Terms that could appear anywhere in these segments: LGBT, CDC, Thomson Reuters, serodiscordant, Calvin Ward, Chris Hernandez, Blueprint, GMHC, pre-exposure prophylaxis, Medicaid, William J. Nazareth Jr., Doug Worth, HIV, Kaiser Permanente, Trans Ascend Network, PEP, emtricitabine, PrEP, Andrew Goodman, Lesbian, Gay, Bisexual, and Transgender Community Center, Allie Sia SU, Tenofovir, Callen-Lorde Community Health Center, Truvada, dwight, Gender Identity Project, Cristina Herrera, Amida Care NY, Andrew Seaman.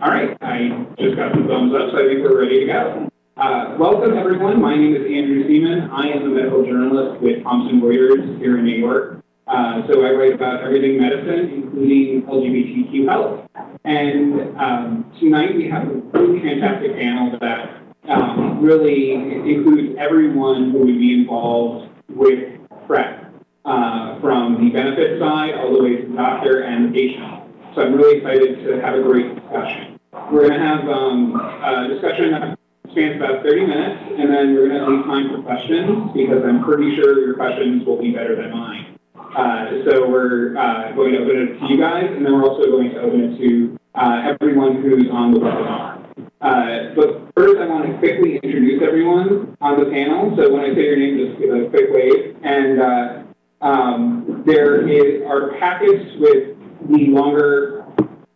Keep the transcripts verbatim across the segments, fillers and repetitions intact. All right, I just got some thumbs up, so I think we're ready to go. Uh, welcome, everyone. My name is Andrew Seaman. I am a medical journalist with Thomson Reuters here in New York. Uh, so I write about everything medicine, including L G B T Q health. And um, tonight we have a really fantastic panel that um, really includes everyone who would be involved with PrEP, uh, from the benefit side all the way to the doctor and the patient. So I'm really excited to have a great discussion. We're going to have um, a discussion that spans about thirty minutes, and then we're going to leave time for questions, because I'm pretty sure your questions will be better than mine. Uh, so we're uh, going to open it to you guys, and then we're also going to open it to uh, everyone who's on the webinar. Uh, but first, I want to quickly introduce everyone on the panel. So when I say your name, just give a quick wave. And uh, um, there is our packets with the longer,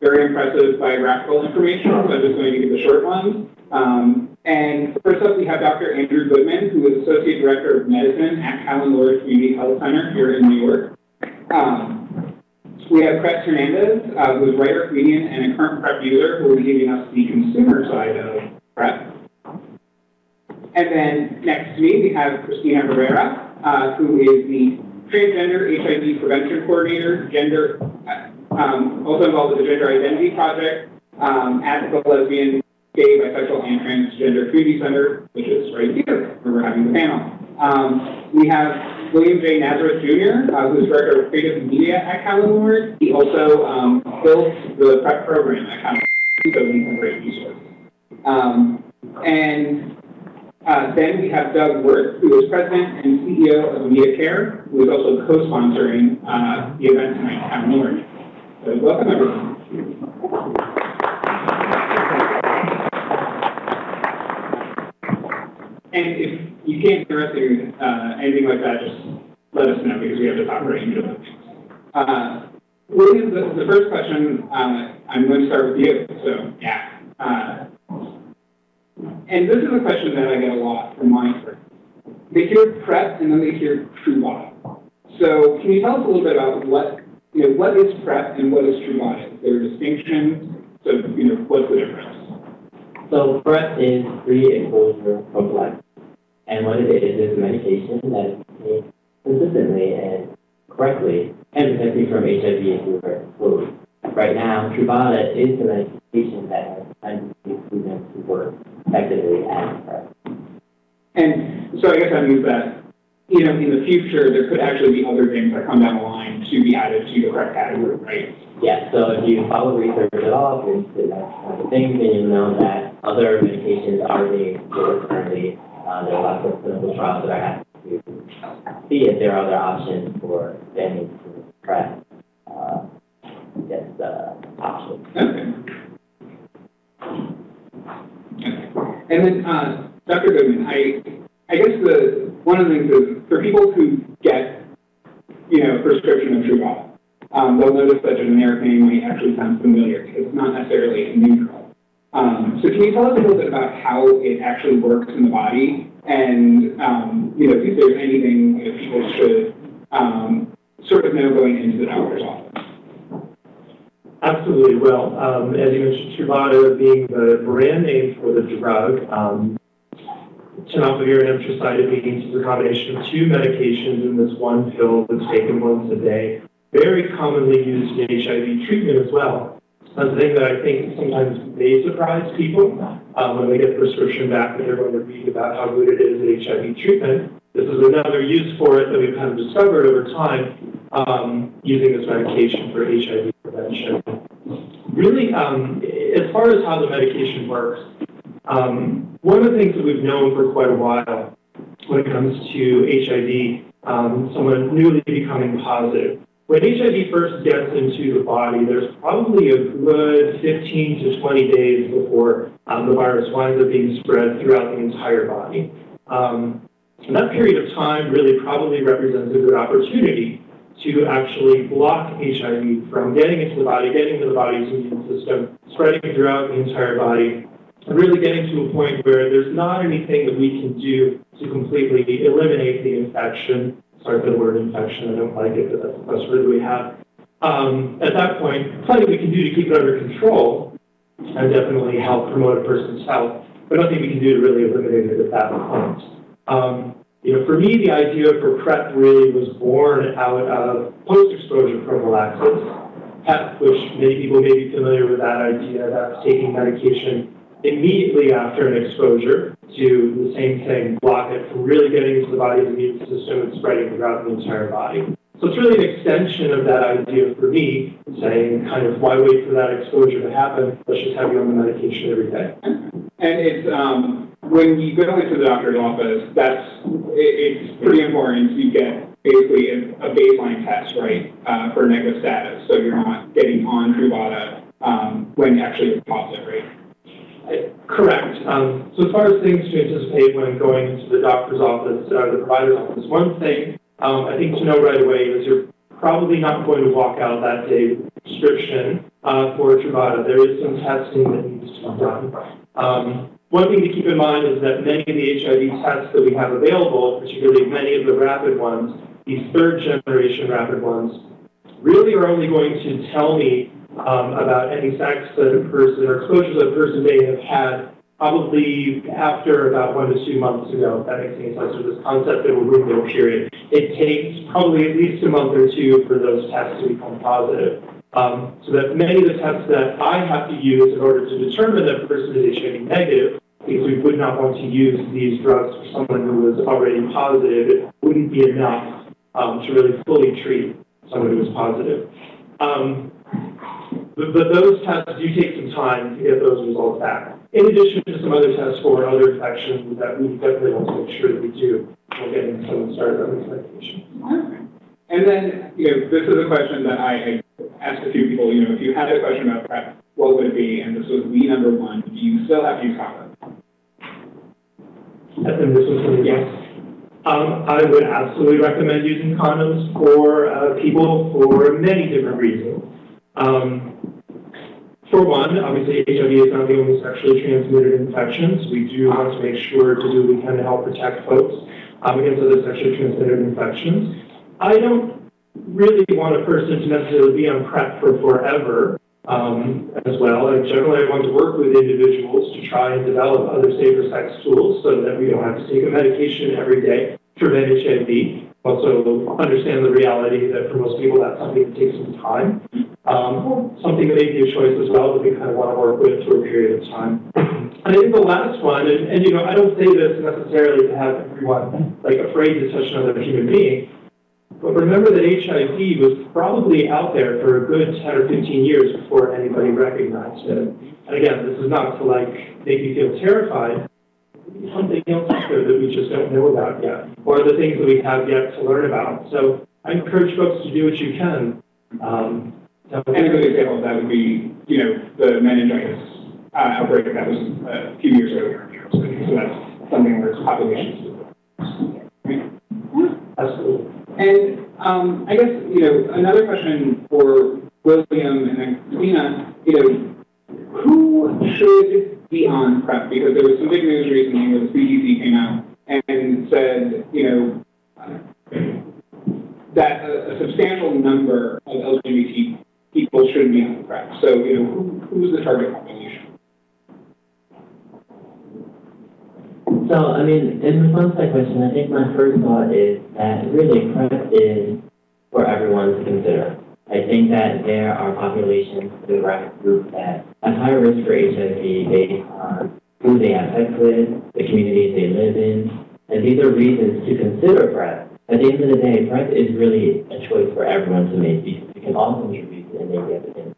very impressive biographical information. So I'm just going to give the short ones. Um, and first up, we have Doctor Andrew Goodman, who is Associate Director of Medicine at Callen-Lorde Community Health Center here in New York. Um, we have Chris Hernandez, uh, who is writer, comedian, and a current PrEP user, who will be giving us the consumer side of PrEP. And then next to me, we have Cristina Herrera, uh, who is the Transgender H I V Prevention Coordinator, gender, um, also involved with the Gender Identity Project, um, at the Lesbian, Gay, Bisexual, and Transgender Community Center, which is right here where we're having the panel. Um, we have William J. Nazareth Junior, uh, who's Director of Creative Media at Callen-Lorde. He also um, built the PrEP program at Callen-Lorde, so he's a great resource. Um, and uh, then we have Doug Worth, who is President and C E O of Amida Care, who is also co-sponsoring uh, the event tonight at Callen-Lorde. So welcome, everyone. And if you can't hear us or uh, anything like that, just let us know, because we have to talk right into those things. Uh, William, the, the first question, uh, I'm going to start with you. So, yeah. Uh, and this is a question that I get a lot from my friends. They hear PrEP and then they hear Truvada. So, can you tell us a little bit about what, you know, what is PrEP and what is Truvada? Is there a distinction? So, you know, what's the difference? So, PrEP is pre-exposure prophylaxis. And what it is is medication that is taken consistently and correctly and protects you from H I V and flu. Right now, Truvada is the medication that has proven to work effectively as PrEP. And so I guess that means that, you know, in the future, there could actually be other things that come down the line to be added to the PrEP category, right? Yeah, so if you follow research at all, if you're interested in that kind of thing, then you'll know that other medications are being explored currently. Uh, there are lots of clinical trials that are happening to see if there are other options for expanding to PrEP. Uh, that's the uh, option. Okay. And then, uh, Doctor Goodman, I, I guess the one of the things is, for people who get, you know, prescription of Truvada, um, they'll notice that generic name might actually sound familiar, because it's not necessarily a new drug. Um, so can you tell us a little bit about how it actually works in the body, and um, you know, if there's anything that people should um, sort of know going into the doctor's office? Absolutely. Well, um, as you mentioned, Truvada being the brand name for the drug, um, tenofovir and emtricitabine is a combination of two medications in this one pill that's taken once a day. Very commonly used in H I V treatment as well. That's the thing that I think sometimes may surprise people uh, when they get a prescription back, and they're going to read about how good it is in H I V treatment. This is another use for it that we've kind of discovered over time, um, using this medication for H I V prevention. Really, um, as far as how the medication works, um, one of the things that we've known for quite a while when it comes to H I V, um, someone newly becoming positive. When H I V first gets into the body, there's probably a good fifteen to twenty days before um, the virus winds up being spread throughout the entire body. Um, and that period of time really probably represents a good opportunity to actually block H I V from getting into the body, getting into the body's immune system, spreading throughout the entire body, and really getting to a point where there's not anything that we can do to completely eliminate the infection. Sorry for the word infection, I don't like it, but that's the best word we have. Um, at that point, plenty we can do to keep it under control, and definitely help promote a person's health, but nothing we can do to really eliminate it at that point. Um, you know, for me, the idea for PrEP really was born out of post-exposure prophylaxis, PEP, which many people may be familiar with that idea. That's taking medication immediately after an exposure to the same thing, block it from really getting into the body's immune system and spreading throughout the entire body. So it's really an extension of that idea for me, saying kind of why wait for that exposure to happen? Let's just have you on the medication every day. And it's um, when you go into the doctor's office, that's it's pretty important. You get basically a baseline test, right, uh, for negative status, so you're not getting on Truvada um, when actually you're positive, right? Correct. Um, so as far as things to anticipate when going into the doctor's office or the provider's office, one thing um, I think to know right away is you're probably not going to walk out that day with a prescription uh, for Truvada. There is some testing that needs to be done. Um, one thing to keep in mind is that many of the H I V tests that we have available, particularly many of the rapid ones, these third-generation rapid ones, really are only going to tell me Um, about any sex that a person or exposure that a person may have had probably after about one to two months ago, if that makes any sense, with this concept of a window period. It takes probably at least a month or two for those tests to become positive. Um, so that many of the tests that I have to use in order to determine that a person is H I V negative, because we would not want to use these drugs for someone who was already positive, it wouldn't be enough um, to really fully treat someone who was positive. Um, But those tests do take some time to get those results back. In addition to some other tests for other infections that we definitely want to make sure that we do when getting someone started on these medications. And then, you know, this is a question that I asked a few people. You know, if you had a question about PrEP, what would it be? And this was the number one. Do you still have to use condom? And this was really yes. Um, I would absolutely recommend using condoms for uh, people for many different reasons. Um, For one, obviously, H I V is not the only sexually transmitted infection, so we do want to make sure to do what we can to help protect folks um, against other sexually transmitted infections. I don't really want a person to necessarily be on PrEP for forever um, as well. And generally, I want to work with individuals to try and develop other safer sex tools so that we don't have to take a medication every day to prevent H I V. Also understand the reality that for most people that's something that takes some time, um, something that may be a choice as well that we kind of want to work with for a period of time. And I think the last one, and, and you know, I don't say this necessarily to have everyone like afraid to touch another human being, but remember that H I V was probably out there for a good ten or fifteen years before anybody recognized it. And again, this is not to like make you feel terrified. Something else out there that we just don't know about yet, or the things that we have yet to learn about. So I encourage folks to do what you can. Um, and a good example of that would be, you know, the meningitis uh, outbreak that was a few years earlier. So that's something where it's population. Right? Absolutely. And um, I guess, you know, another question for William and then Cristina, you know, who should be on PrEP, because there was some big news recently where the C D C came out and said, you know, that a, a substantial number of L G B T people should be on PrEP. So, you know, who, who's the target population? So, I mean, in response to that question, I think my first thought is that really PrEP is for everyone to consider. I think that there are populations, demographic groups that have higher risk for H I V based on who they have sex with, the communities they live in, and these are reasons to consider PrEP. At the end of the day, PrEP is really a choice for everyone to make because we can all contribute to ending the epidemic.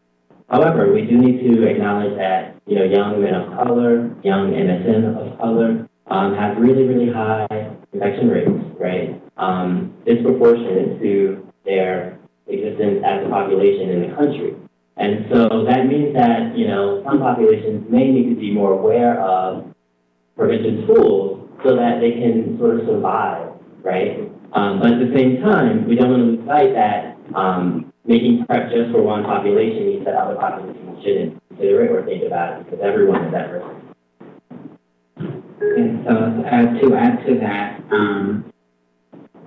However, we do need to acknowledge that, you know, young men of color, young M S N of color, um, have really, really high infection rates, right? Um, disproportionate to their existence as a population in the country. And so that means that, you know, some populations may need to be more aware of prevention tools so that they can sort of survive, right? Um, but at the same time, we don't want to lose sight that um, making PrEP just for one population means that other populations shouldn't consider it or think about it because everyone is at risk. And so uh, to add to that, um,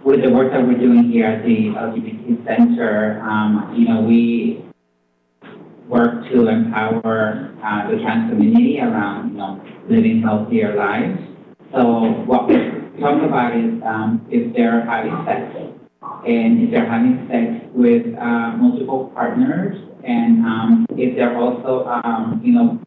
with the work that we're doing here at the L G B T Center, um, you know, we work to empower uh, the trans community around, you know, living healthier lives. So what we're talking about is um, if they're having sex, and if they're having sex with uh, multiple partners, and um, if they're also, um, you know,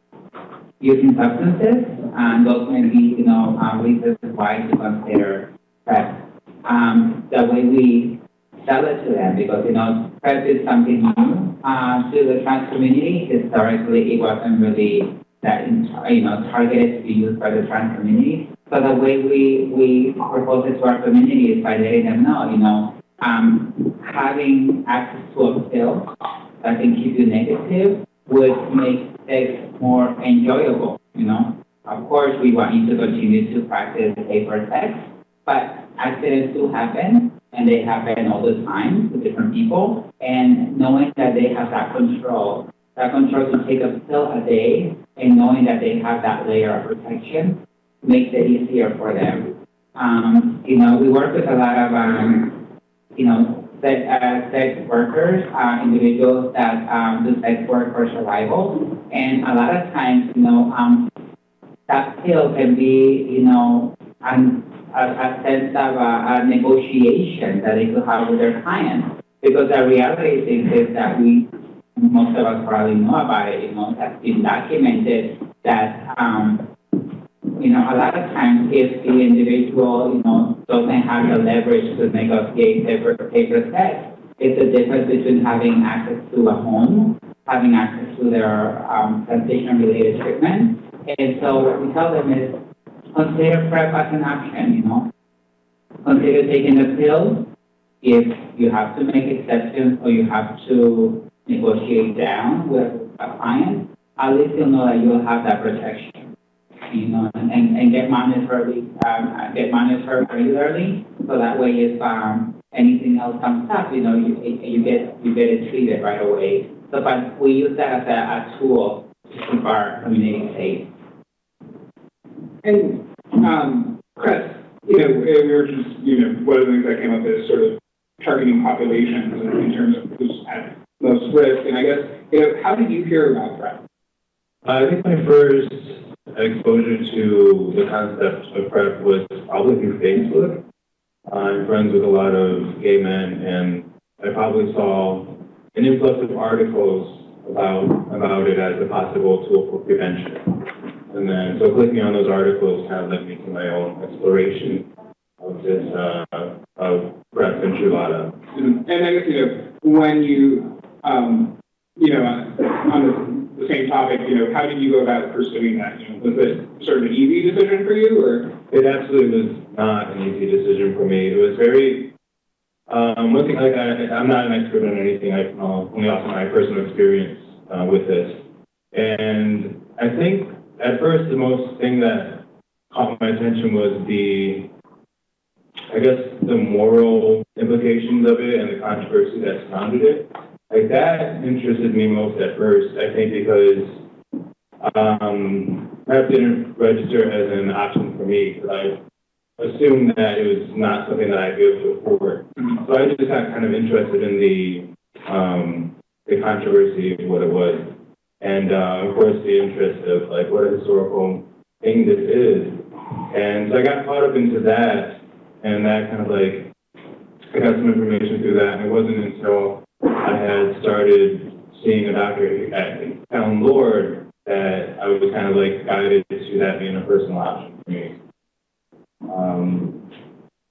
using substances, and those may be, you know, um, reasons why to consider PrEP. Um, the way we sell it to them, because, you know, PrEP is something new uh, to the trans community. Historically, it wasn't really that, you know, targeted to be used by the trans community. So the way we, we propose it to our community is by letting them know, you know, um, having access to a pill that can keep you negative would make sex more enjoyable, you know. Of course, we want you to continue to practice safer sex, but accidents do happen, and they happen all the time with different people. And knowing that they have that control, that control to take a pill a day, and knowing that they have that layer of protection makes it easier for them. Um, you know, we work with a lot of, um, you know, Sex, uh, sex workers, uh, individuals that um, do sex work for survival, and a lot of times, you know, um, that pill can be, you know, an, a, a sense of a, a negotiation that they could have with their clients, because the reality is that we, most of us probably know about it, you know, that's been documented that, um, you know, a lot of times if the individual, you know, doesn't have the leverage to negotiate their paper sex, it's the difference between having access to a home, having access to their um, transition-related treatment. And so what we tell them is, consider PrEP as an option, you know. Consider taking the pill if you have to make exceptions or you have to negotiate down with a client. At least you'll know that you'll have that protection. You know, and, and get monitored, um, get monitored regularly, so that way if um, anything else comes up, you know, you, you get you get it treated right away. So, but we use that as a, a tool to keep our community safe. And um, Chris, you know, we were just, you know, one of the things that came up is sort of targeting populations in terms of who's at most risk. And I guess, you know, how did you hear about PrEP? I think my first exposure to the concept of PrEP was probably through Facebook. I'm friends with a lot of gay men, and I probably saw an influx of articles about about it as a possible tool for prevention. And then, so clicking on those articles kind of led me to my own exploration of this, uh, of PrEP and Truvada. And I guess, you know, when you, um, you know, on this, the same topic, you know, how did you go about pursuing that? You know, was it sort of an easy decision for you, or? It absolutely was not an easy decision for me. It was very, um, one thing, like, I, I'm not an expert on anything. I can only offer my personal experience uh, with this. And I think at first the most thing that caught my attention was the, I guess, the moral implications of it and the controversy that surrounded it. Like, that interested me most at first, I think, because um, PrEP didn't register as an option for me, because I assumed that it was not something that I'd be able to afford. So I just got kind of interested in the um, the controversy of what it was. And, uh, of course, the interest of, like, what a historical thing this is. And so I got caught up into that, and that kind of, like, I got some information through that, and it wasn't until I had started seeing a doctor at Callen-Lorde that I was kind of like guided to that being a personal option for me. Um,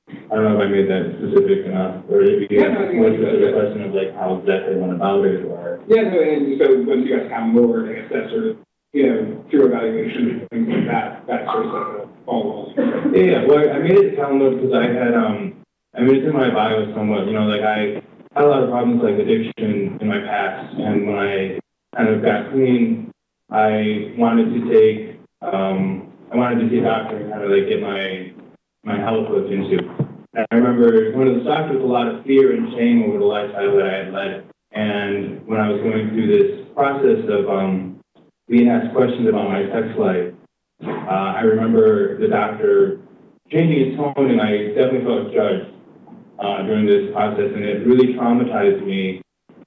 I don't know if I made that specific enough, or if you asked more specific question of like how exactly went about it, or yeah, no, and so once you got Callen-Lorde, I guess that sort of, you know, through evaluation and things like that, that sort of follows. Yeah, yeah, well, I made it to Callen-Lorde because I had um, I mean, it's in my bio somewhat, you know, like I. I had a lot of problems like addiction in my past, and when I kind of got clean, I wanted to take, um, I wanted to see a doctor and kind of like get my my health looked into. And I remember going to the doctor with a lot of fear and shame over the lifestyle that I had led. And when I was going through this process of um, being asked questions about my sex life, uh, I remember the doctor changing his tone, and I definitely felt judged. Uh, during this process, and it really traumatized me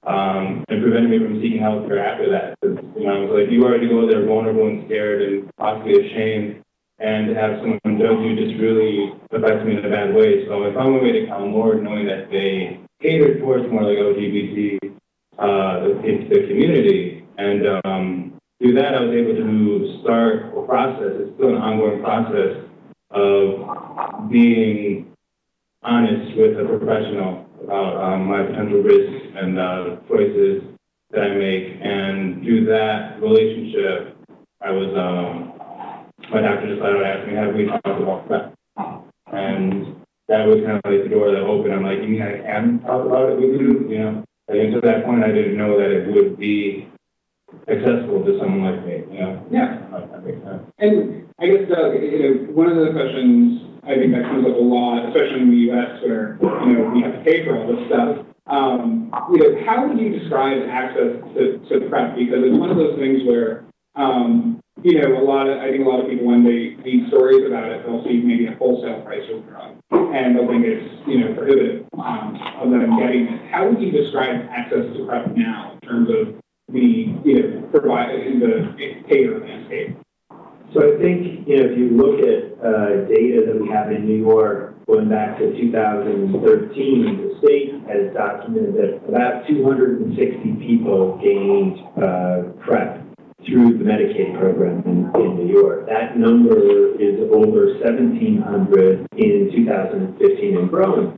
um, and prevented me from seeking health care after that. Because, you know, it's like, you already go there vulnerable and scared and possibly ashamed, and to have someone judge you just really affects me in a bad way. So I found my way to Callen-Lorde, knowing that they catered towards more like L G B T, uh, the, the community. And um, through that, I was able to start a process. It's still an ongoing process of being honest with a professional about um, my potential risks and uh, choices that I make. And through that relationship, I was, um, my doctor decided to ask me, have we talked about that? And that was kind of like the door that opened. I'm like, you mean I can talk about it with you? You know, like, until that point, I didn't know that it would be accessible to someone like me, you know? Yeah. That makes sense. And I guess, Doug, you know, one of the questions I think that comes up a lot, especially in the U S where, you know, we have to pay for all this stuff. Um, you know, how would you describe access to, to PrEP? Because it's one of those things where, um, you know, a lot of, I think a lot of people, when they read stories about it, they'll see maybe a wholesale price of the drug, and they'll think it's, you know, prohibitive um, of them getting it. How would you describe access to PrEP now in terms of the, you know, provide in the payer landscape? So I think, you know, if you look at uh, data that we have in New York going back to two thousand thirteen, the state has documented that about two hundred sixty people gained uh, PrEP through the Medicaid program in, in New York. That number is over seventeen hundred in two thousand fifteen and growing.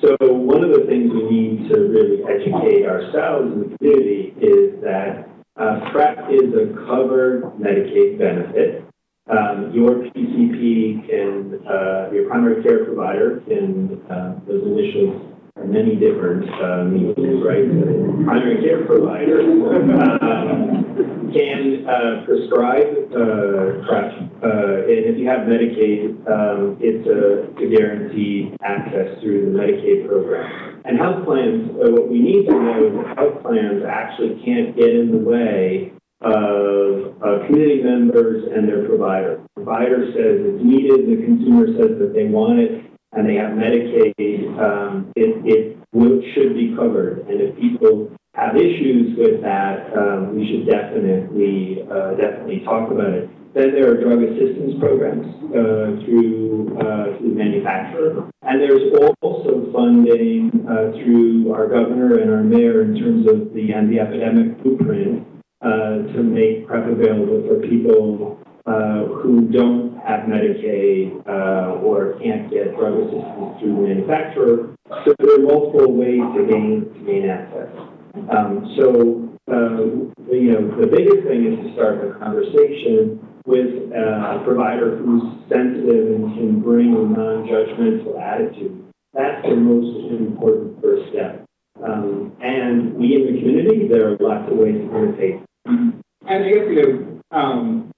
So one of the things we need to really educate ourselves in the community is that uh, PrEP is a covered Medicaid benefit. Um, your P C P can, uh, your primary care provider can, uh, those initials are many different uh, meanings, right? The primary care provider um, can uh, prescribe uh, PrEP. Uh, and if you have Medicaid, um, it's a, a guaranteed access through the Medicaid program. And health plans, uh, what we need to know is that health plans actually can't get in the way of uh, community members and their provider. The provider says it's needed, the consumer says that they want it, and they have Medicaid, um, it, it will, should be covered. And if people have issues with that, um, we should definitely, uh, definitely talk about it. Then there are drug assistance programs uh, through, uh, through the manufacturer. And there's also funding uh, through our governor and our mayor in terms of the and the epidemic blueprint uh, to make PrEP available for people uh, who don't have Medicaid uh, or can't get drug assistance through the manufacturer. So there are multiple ways to gain, to gain access. Um, so, uh, you know, the biggest thing is to start the conversation with a provider who's sensitive and can bring a non-judgmental attitude. That's the most important first step. Um, and we in the community, there are lots of ways to imitate. And I guess, you know, um,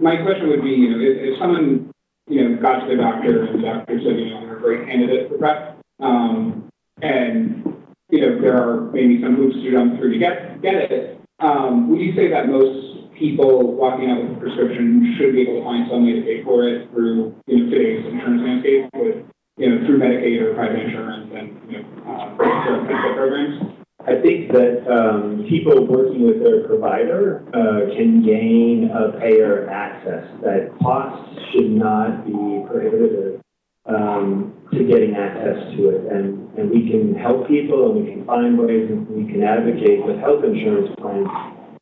my question would be, you know, if, if someone, you know, got to the doctor and the doctor said, you know, I'm a great candidate for PrEP, um, and, you know, there are maybe some hoops to jump through to get, get it, um, would you say that most people walking out with a prescription should be able to find some way to pay for it through, you know, today's insurance landscape, with, you know, through Medicaid or private insurance and, you know, uh, programs? I think that um, people working with their provider uh, can gain a payer access, that costs should not be prohibitive um, to getting access to it. And, and we can help people, and we can find ways, and we can advocate with health insurance plans.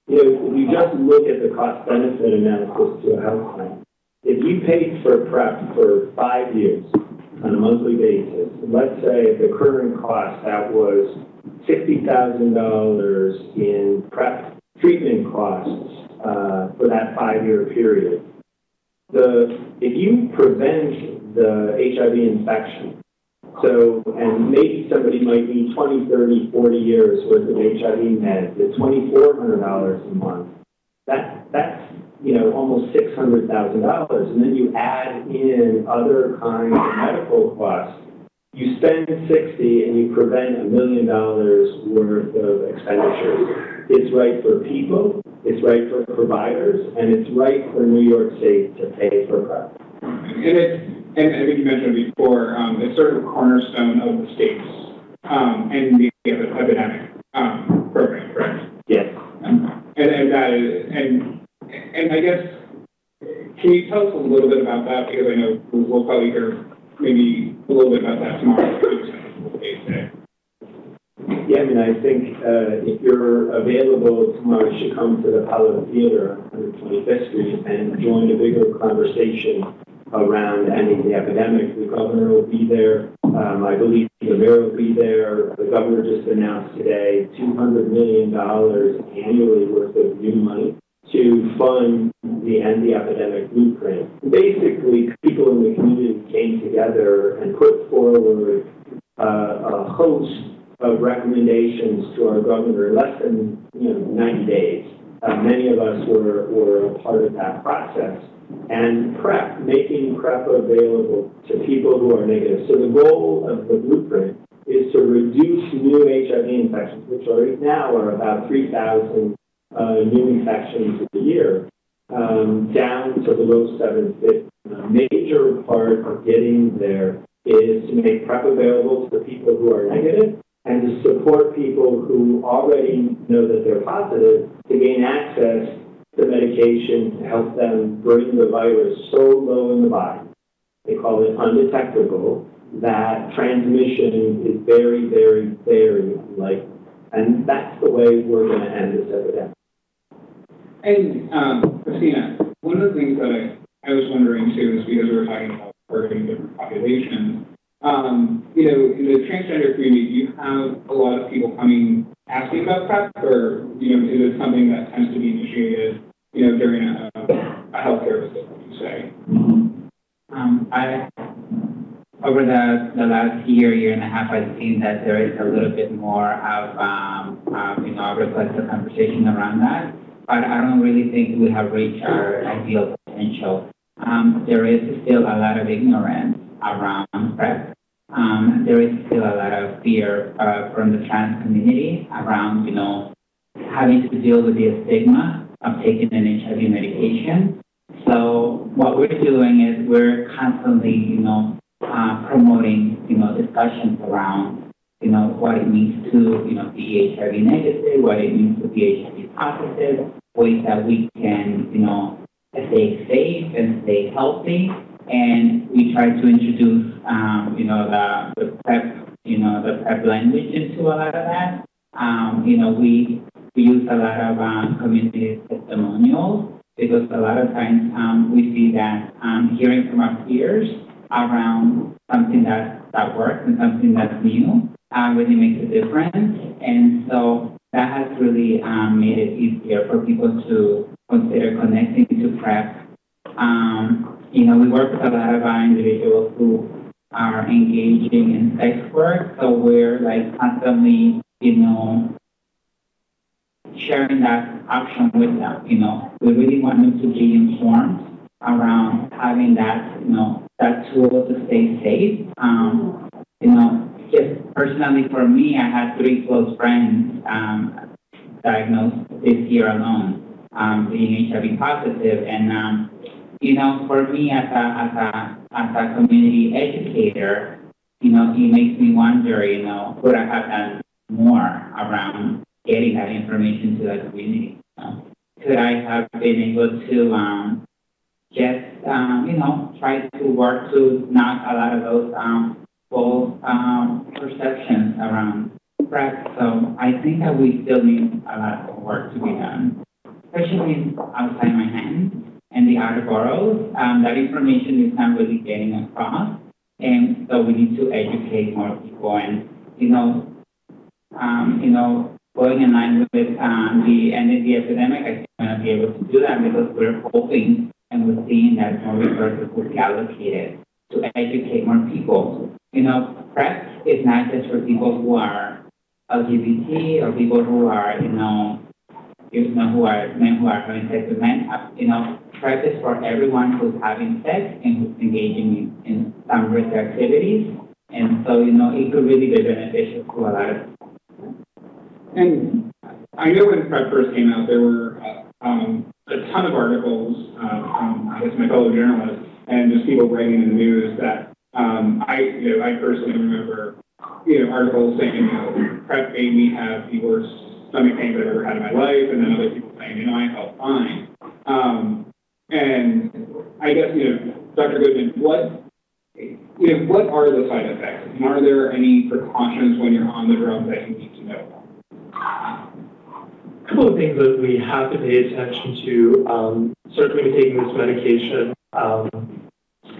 You know, if you just look at the cost-benefit analysis to a health plan, if you paid for PrEP for five years on a monthly basis, let's say the current cost, that was sixty thousand dollars in PrEP treatment costs uh, for that five-year period. The, if you prevent the H I V infection, so, and maybe somebody might need twenty, thirty, forty years worth of H I V meds at twenty-four hundred dollars a month, that, that's, you know, almost six hundred thousand dollars. And then you add in other kinds of medical costs. You spend sixty and you prevent a million dollars worth of expenditures. It's right for people, it's right for providers, and it's right for New York State to pay for PrEP. And it's, and I think you mentioned it before, um, it's sort of a cornerstone of the state's um, and the epidemic. Can you tell us a little bit about that? Because I know we'll probably hear maybe a little bit about that tomorrow. Yeah, I mean, I think uh, if you're available tomorrow, you should come to the Apollo Theater on twenty-fifth street and join a bigger conversation around ending the epidemic. The governor will be there. Um, I believe the mayor will be there. The governor just announced today two hundred million dollars annually worth of new money to fund the End the Epidemic Blueprint. Basically, people in the community came together and put forward uh, a host of recommendations to our governor in less than you know, ninety days. Uh, many of us were, were a part of that process. And PrEP, making PrEP available to people who are negative. So the goal of the blueprint is to reduce new H I V infections, which are now are about three thousand uh, new infections a year, um, down to below seven fifty. A major part of getting there is to make PrEP available to people who are negative, and to support people who already know that they're positive to gain access to medication to help them bring the virus so low in the body, they call it undetectable, that transmission is very, very, very unlikely. And that's the way we're going to end this epidemic. And, um, Cristina, one of the things that I, I was wondering, too, is because we were talking about working different populations, Um, you know, in the transgender community, do you have a lot of people coming asking about PrEP, or, you know, is it something that tends to be initiated, you know, during a, a healthcare visit, would you say? Mm-hmm. um, I, over the, the last year, year and a half, I've seen that there is a little bit more of, um, um, you know, a request for conversation around that, but I don't really think we have reached our ideal potential. Um, there is still a lot of ignorance around PrEP. Um, there is still a lot of fear uh, from the trans community around, you know, having to deal with the stigma of taking an H I V medication. So what we're doing is we're constantly, you know, uh, promoting, you know, discussions around, you know, what it means to, you know, be H I V negative, what it means to be H I V positive, ways that we can, you know, stay safe and stay healthy. And we try to introduce, um, you know, the, the PrEP, you know, the PrEP language into a lot of that. Um, you know, we, we use a lot of um, community testimonials because a lot of times um, we see that um, hearing from our peers around something that, that works and something that's new uh, really makes a difference. And so that has really um, made it easier for people to consider connecting to PrEP. Um, You know, we work with a lot of our individuals who are engaging in sex work, so we're like constantly, you know, sharing that option with them. You know, we really want them to be informed around having that, you know, that tool to stay safe. Um, you know, just personally for me, I had three close friends um, diagnosed this year alone, um, being H I V positive, and. Um, You know, for me as a, as a as a community educator, you know, it makes me wonder, you know, could I have done more around getting that information to the community? You know? Could I have been able to um, just, um, you know, try to work to knock a lot of those um, false um, perceptions around PrEP? So I think that we still need a lot of work to be done, especially outside my hands. And the outer boroughs, um, that information is not really getting across. And so we need to educate more people and, you know, um, you know, going in line with um, the end of the epidemic, I think we're going to be able to do that because we're hoping and we're seeing that more resources will be allocated to educate more people. You know, PrEP is not just for people who are L G B T or people who are, you know, you know, who are men who are having sex with men, you know, PrEP is for everyone who's having sex and who's engaging in, in some risk activities. And so, you know, it could really be beneficial to a lot of people. And I know when PrEP first came out, there were uh, um, a ton of articles uh, from, I guess, my fellow journalists and just people writing in the news that um, I, you know, I personally remember, you know, articles saying, you know, PrEP made me have the worst stomach pains I've ever had in my life, and then other people saying, you know, I felt fine. Um, and I guess, you know, Doctor Goodman, what, you know, what are the side effects? And are there any precautions when you're on the drug that you need to know about? A couple of things that we have to pay attention to, um, certainly taking this medication. Um,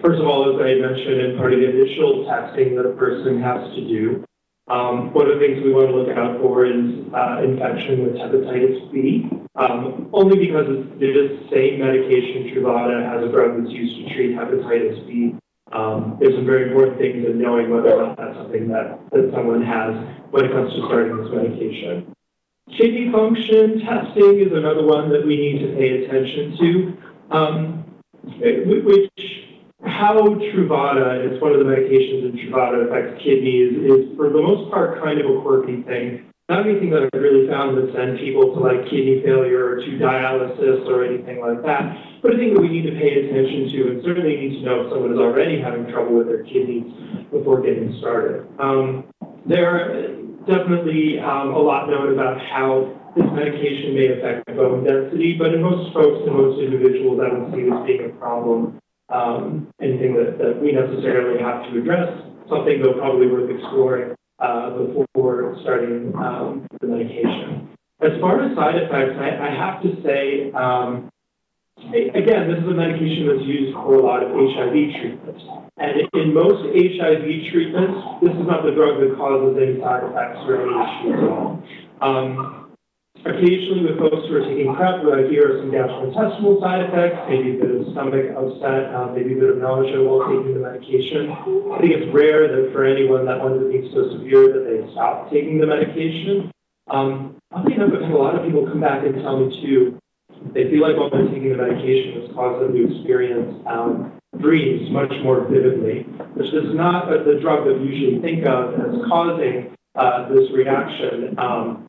first of all, as I mentioned, in part of the initial testing that a person has to do, um, one of the things we want to look out for is uh, infection with hepatitis B, um, only because they're the same medication, Truvada, has a drug that's used to treat hepatitis B. Um, there's some very important things in knowing whether or not that's something that, that someone has when it comes to starting this medication. Kidney function testing is another one that we need to pay attention to, um, which how Truvada, it's one of the medications in Truvada, affects kidneys is for the most part kind of a quirky thing. Not anything that I've really found that sends people to like kidney failure or to dialysis or anything like that, but I think that we need to pay attention to and certainly need to know if someone is already having trouble with their kidneys before getting started. Um, there definitely um, a lot known about how this medication may affect bone density, but in most folks and most individuals, I don't see this being a problem. Um, anything that, that we necessarily have to address, something though probably worth exploring uh, before starting um, the medication. As far as side effects, I, I have to say, um, again, this is a medication that's used for a lot of H I V treatments. And in most H I V treatments, this is not the drug that causes any side effects or any issues at all. Um, occasionally with folks who are taking PrEP, what I hear are some gastrointestinal side effects, maybe a bit of stomach upset, uh, maybe a bit of nausea while taking the medication. I think it's rare that for anyone that ends up being so severe that they stop taking the medication. Um, I've had a lot of people come back and tell me too, they feel like while they're taking the medication, it's caused them to experience um, dreams much more vividly, which is not the drug that we usually think of as causing uh, this reaction. Um,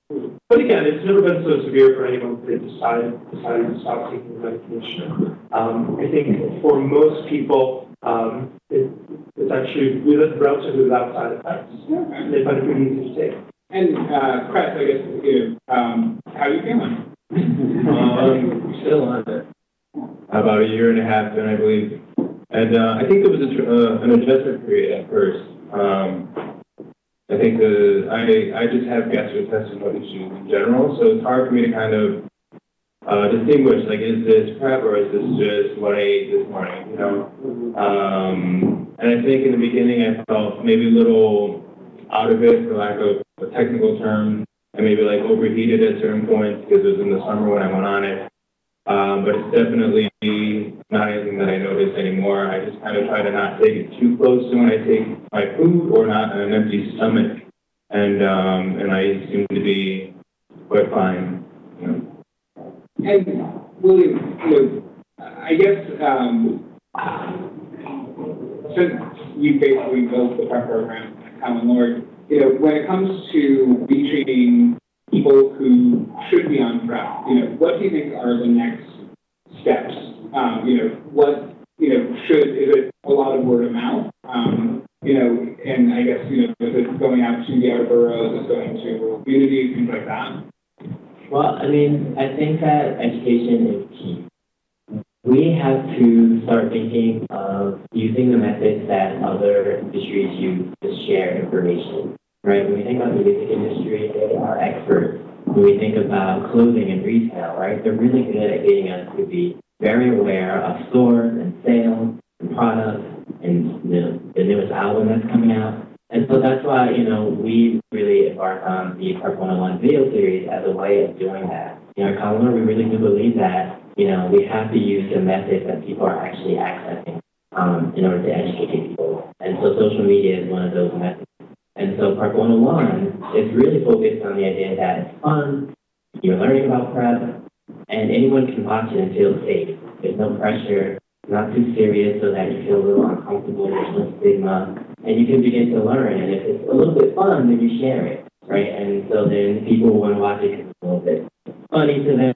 but again, it's never been so severe for anyone that they decided, decided to stop taking the medication. Um, I think for most people, um, it, it's actually relatively without side effects. They find it pretty easy to take. And uh, Chris, I guess, you, um, how are you feeling? um, still on it. About a year and a half in, I believe. And uh, I think there was a, uh, an adjustment period at first. Um, I think the I I just have gastrointestinal issues in general, so it's hard for me to kind of uh, distinguish like is this PrEP or is this just what I ate this morning, you know? Um, and I think in the beginning I felt maybe a little out of it, for lack of a technical term. I maybe like overheated at certain points because it was in the summer when I went on it. Um, but it's definitely not anything that I notice anymore. I just kind of try to not take it too close to when I take my food or not on an empty stomach. And um, and I seem to be quite fine. You know. And William, you know, I guess um, since you basically built the PrEP program at Callen-Lorde, you know, when it comes to reaching people who should be on PrEP, you know, what do you think are the next steps? Um, you know, what, you know, should, is it a lot of word of mouth? Um, you know, and I guess, you know, is it going out to the outer boroughs, is it going to rural communities, things like that? Well, I mean, I think that education is key. We have to start thinking of using the methods that other industries use to share information, right? When we think about the music industry, they are experts. When we think about clothing and retail, right? They're really good at getting us to be very aware of stores and sales and products and the, the newest album that's coming out. And so that's why, you know, we really embarked on the PrEP one oh one video series as a way of doing that. You know, at Callen-Lorde, we really do believe that, you know, we have to use the methods that people are actually accessing um, in order to educate people. And so social media is one of those methods. And so PrEP one oh one is really focused on the idea that it's fun, you're learning about PrEP, and anyone can watch it and feel safe. There's no pressure, not too serious so that you feel a little uncomfortable, there's no stigma, and you can begin to learn. And if it's a little bit fun, then you share it, right? And so then people want to watch it because it's a little bit funny to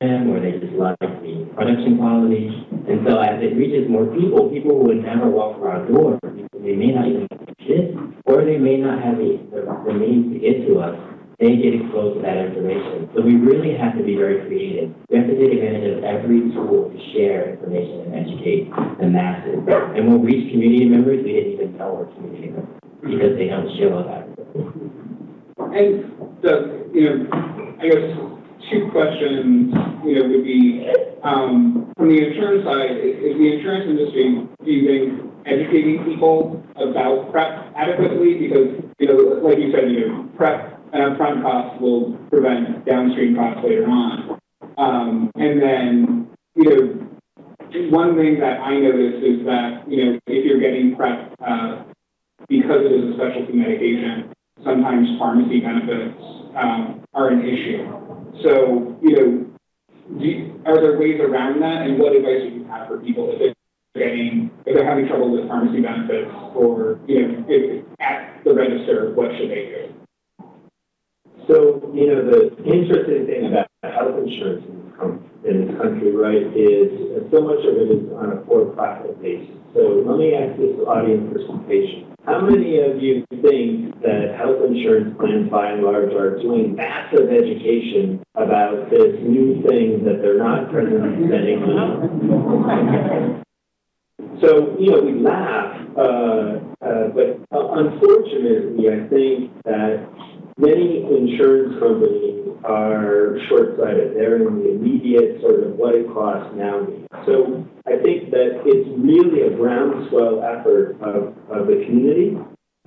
them, or they just like the production quality. And so as it reaches more people, people would never walk through our door. They may not even exist, or they may not have the, the means to get to us. they get exposed to that information. So we really have to be very creative. We have to take advantage of every tool to share information and educate the masses. And we'll reach community members we didn't even know were community members because they don't share all that. And the, you know, I guess two questions, you know, would be um, from the insurance side, is the insurance industry, do you think educating people about PrEP adequately? Because, you know, like you said, you know, PrEP and upfront costs will prevent downstream costs later on. Um, and then, you know, one thing that I noticed is that, you know, if you're getting PrEP uh, because it is a specialty medication, sometimes pharmacy benefits um, are an issue. So, you know, do you, are there ways around that? And what advice would you have for people if they're getting, if they're having trouble with pharmacy benefits, or, you know, if, at the register, what should they do? So, you know, the interesting thing about health insurance in this country, right, is so much of it is on a for-profit basis. So let me ask this audience participation. How many of you think that health insurance plans, by and large, are doing massive education about this new thing that they're not presently spending on? So, you know, we laugh, uh, uh, but unfortunately, I think that many insurance companies are short-sighted. They're in the immediate sort of what it costs now. So I think that it's really a groundswell effort of, of the community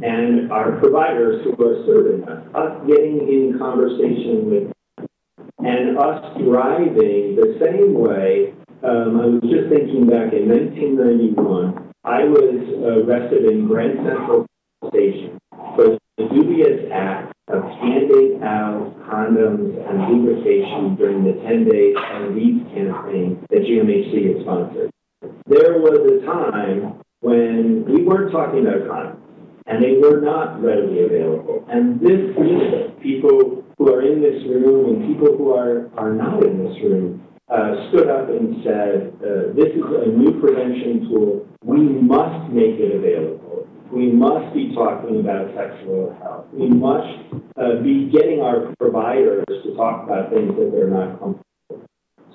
and our providers who are serving us, us getting in conversation with them, and us driving the same way. Um, I was just thinking back in nineteen ninety-one, I was arrested in Grand Central Station for the dubious act of handing out condoms and lubrication during the ten days on leave campaign that G M H C had sponsored. There was a time when we weren't talking about condoms, and they were not readily available. And this means people who are in this room and people who are, are not in this room uh, stood up and said, uh, this is a new prevention tool. We must make it available. We must be talking about sexual health. We must uh, be getting our providers to talk about things that they're not comfortable with.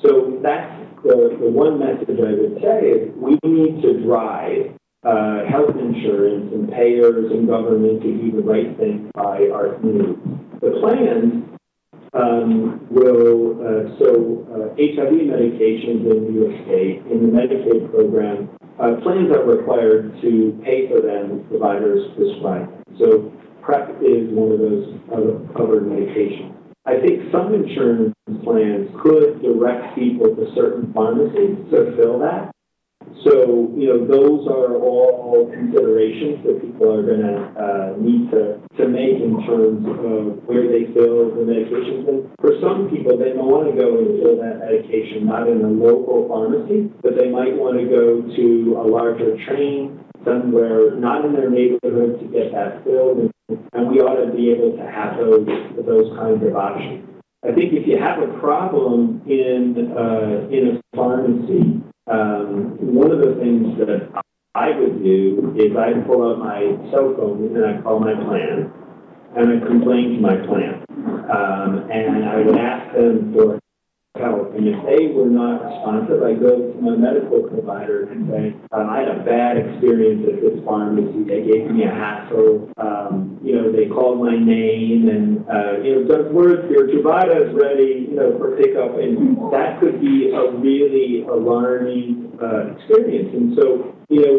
So that's the, the one message I would say is we need to drive uh, health insurance and payers and government to do the right thing by our community. The plans um, will, uh, so uh, H I V medications in New York State, in the Medicaid program, Uh, plans are required to pay for them if providers prescribe them. So PrEP is one of those uh, covered medications. I think some insurance plans could direct people to certain pharmacies to fill that. So, you know, those are all considerations that people are going to uh, need to, to make in terms of where they fill the medications. And for some people, they don't want to go and fill that medication not in a local pharmacy, but they might want to go to a larger chain somewhere not in their neighborhood to get that filled. And we ought to be able to have those, those kinds of options. I think if you have a problem in, uh, in a pharmacy, Um, one of the things that I would do is I pull out my cell phone and I call my plan and I complain to my plan. Um, and I would ask them for help. And if they were not responsive, I go to my medical provider and say, um, I had a bad experience at this pharmacy. They gave me a hassle. Um, you know, they called my name and, uh, you know, Doug Worth, your Truvada is ready, you know, for pickup. And that could be a really alarming uh, experience. And so, you know,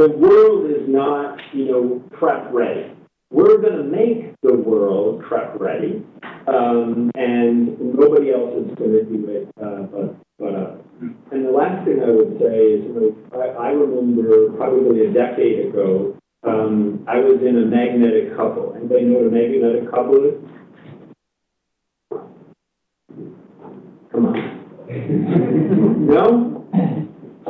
the world is not, you know, PrEP ready. We're going to make the world PrEP ready, um, and nobody else is going to do it uh, but, but us. And the last thing I would say is, you know, I, I remember probably a decade ago, um, I was in a magnetic couple. Anybody know what a magnetic couple is? Come on. No?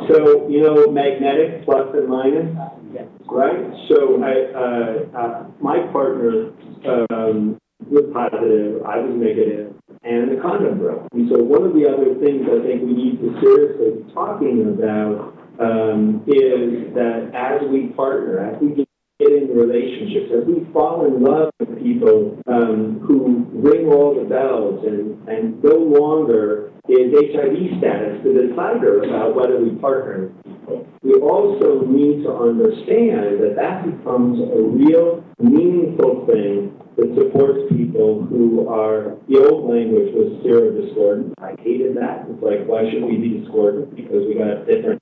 So, you know, magnetic, plus and minus? Yes. Right? So I, uh, uh, my partner um, was positive, I was negative, and the condom broke. And so one of the other things I think we need to seriously be talking about um, is that as we partner, as we get in relationships, as we fall in love with people um, who ring all the bells and, and no longer is H I V status the decider about whether we partner with people. We also need to understand that that becomes a real meaningful thing that supports people who are, the old language was serodiscordant. I hated that. It's like, why should we be discordant? Because we got different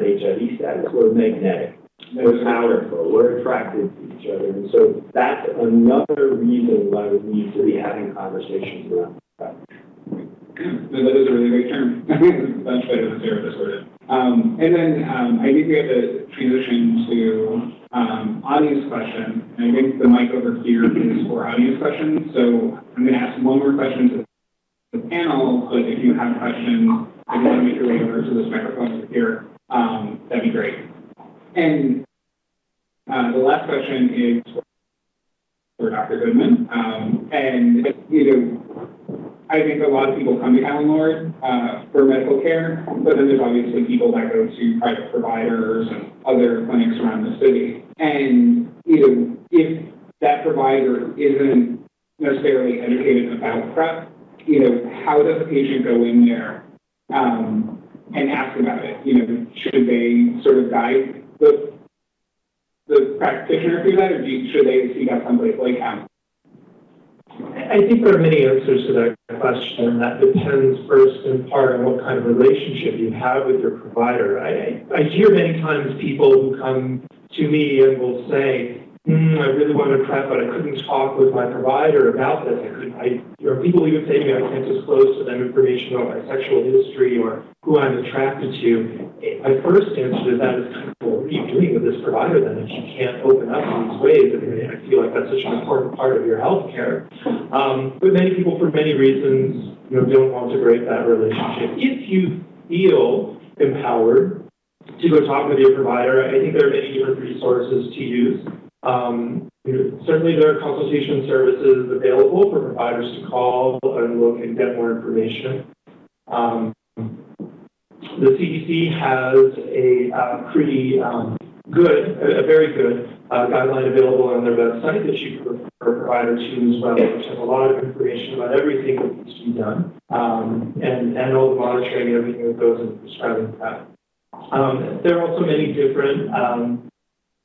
H I V status. We're magnetic. We're powerful. We're attracted to each other. And so that's another reason why we need to be having conversations around that. That is a really great term. Much better than serodiscordant. Um, and then um, I think we have to transition to Um, audience question, and I think the mic over here is for audience questions. So I'm going to ask one more question to the panel, but if you have questions, if you want to make your way over to this microphone over here, um, that'd be great. And uh, the last question is for Doctor Goodman, um, and you know, I think a lot of people come to Callen-Lorde uh, for medical care, but then there's obviously people that go to private providers and other clinics around the city. And you know, if that provider isn't necessarily educated about PrEP, you know, how does a patient go in there um, and ask about it? You know, should they sort of guide the the practitioner through that, or do, should they seek out someplace like him? I think there are many answers to that question. That depends first in part on what kind of relationship you have with your provider. I, I hear many times people who come to me and will say, mm, I really want to PrEP, but I couldn't talk with my provider about this. I couldn't, I, or people even say to me, I can't disclose to them information about my sexual history or who I'm attracted to. My first answer to that is kind of, well, what are you doing with this provider then if you can't open up in these ways? I mean, I feel like that's such an important part of your healthcare. Um, but many people, for many reasons, you know, don't want to break that relationship. If you feel empowered to go talk with your provider, I think there are many different resources to use. Um, you know, certainly there are consultation services available for providers to call and look and get more information. Um, the C D C has a uh, pretty um, good, a, a very good uh, guideline available on their website that you can refer provider to as well, which has a lot of information about everything that needs to be done um, and, and all the monitoring and everything that goes into prescribing that. Um, there are also many different um,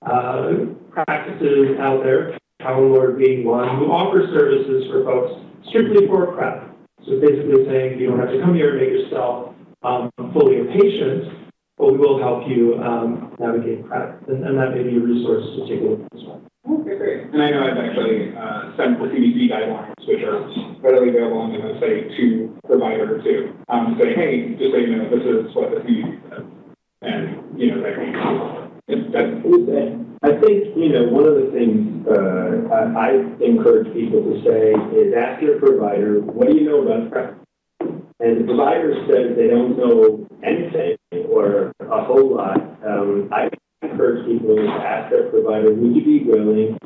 uh, practices out there, Callen-Lorde being one, who offer services for folks strictly for PrEP. So basically saying you don't have to come here and make yourself um, fully a patient, but we will help you um, navigate PrEP. And, and that may be a resource to take a look at as well. Okay, great. And I know I've actually uh, sent the C D C guidelines, which are readily available on the website to provider too, um, saying, hey, just so you know, this is what the C D C says. And, you know, that can be I think, you know, one of the things uh, I, I encourage people to say is ask your provider, what do you know about PrEP? And the provider says they don't know anything or a whole lot. Um, I encourage people to ask their provider, would you be willing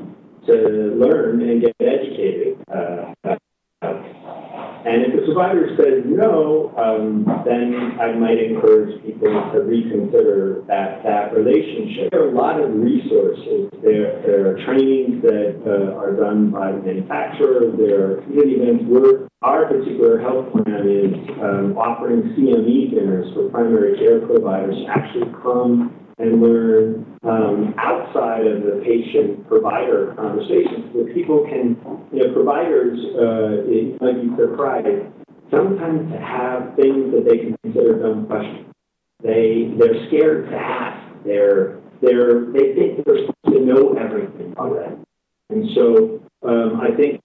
to learn and get educated? Uh, and if the provider says no, um, then I might encourage people to reconsider that, that relationship. There are a lot of resources. There, there are trainings that uh, are done by the manufacturer. There are community events. We're, our particular health plan is um, offering C M E dinners for primary care providers to actually come and learn um, outside of the patient-provider conversations, where people can, you know, providers uh, it might be surprised sometimes to have things that they can consider dumb questions. They they're scared to ask. They're they're they think they're supposed to know everything already. And so um, I think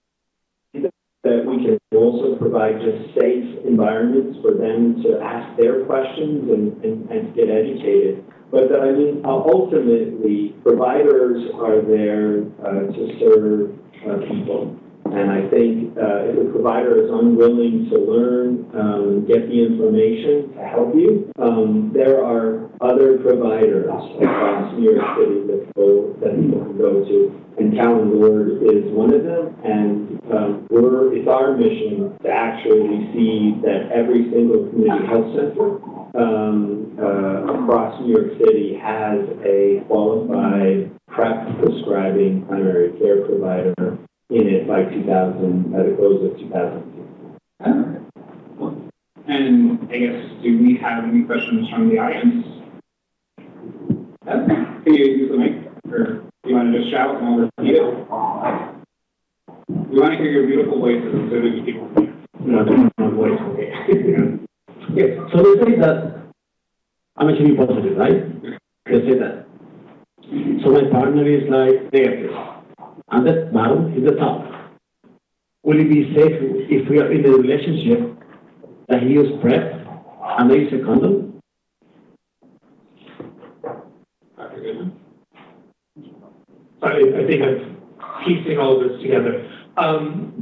that we can also provide just safe environments for them to ask their questions and and, and get educated. But I mean, ultimately, providers are there uh, to serve uh, people. And I think uh, if a provider is unwilling to learn, um, get the information to help you, um, there are other providers across New York City that, go, that people can go to. And Callen-Lorde is one of them. And um, we're, it's our mission to actually see that every single community health center Um, uh, across New York City has a qualified PrEP prescribing primary care provider in it by two thousand, by the close of two thousand sixteen. And I guess, do we have any questions from the audience? Can you use the mic? Or do you want to just shout and I'll repeat it? We want to hear your beautiful voices so that we people can hear voice. Yes. So they say that I'm actually positive, right? They say that. So my partner is like negative. And that bound is the top. Will it be safe if we are in a relationship that he used PrEP and I used a condom? Doctor Goodman? Sorry, I think I'm piecing all of this together. Um,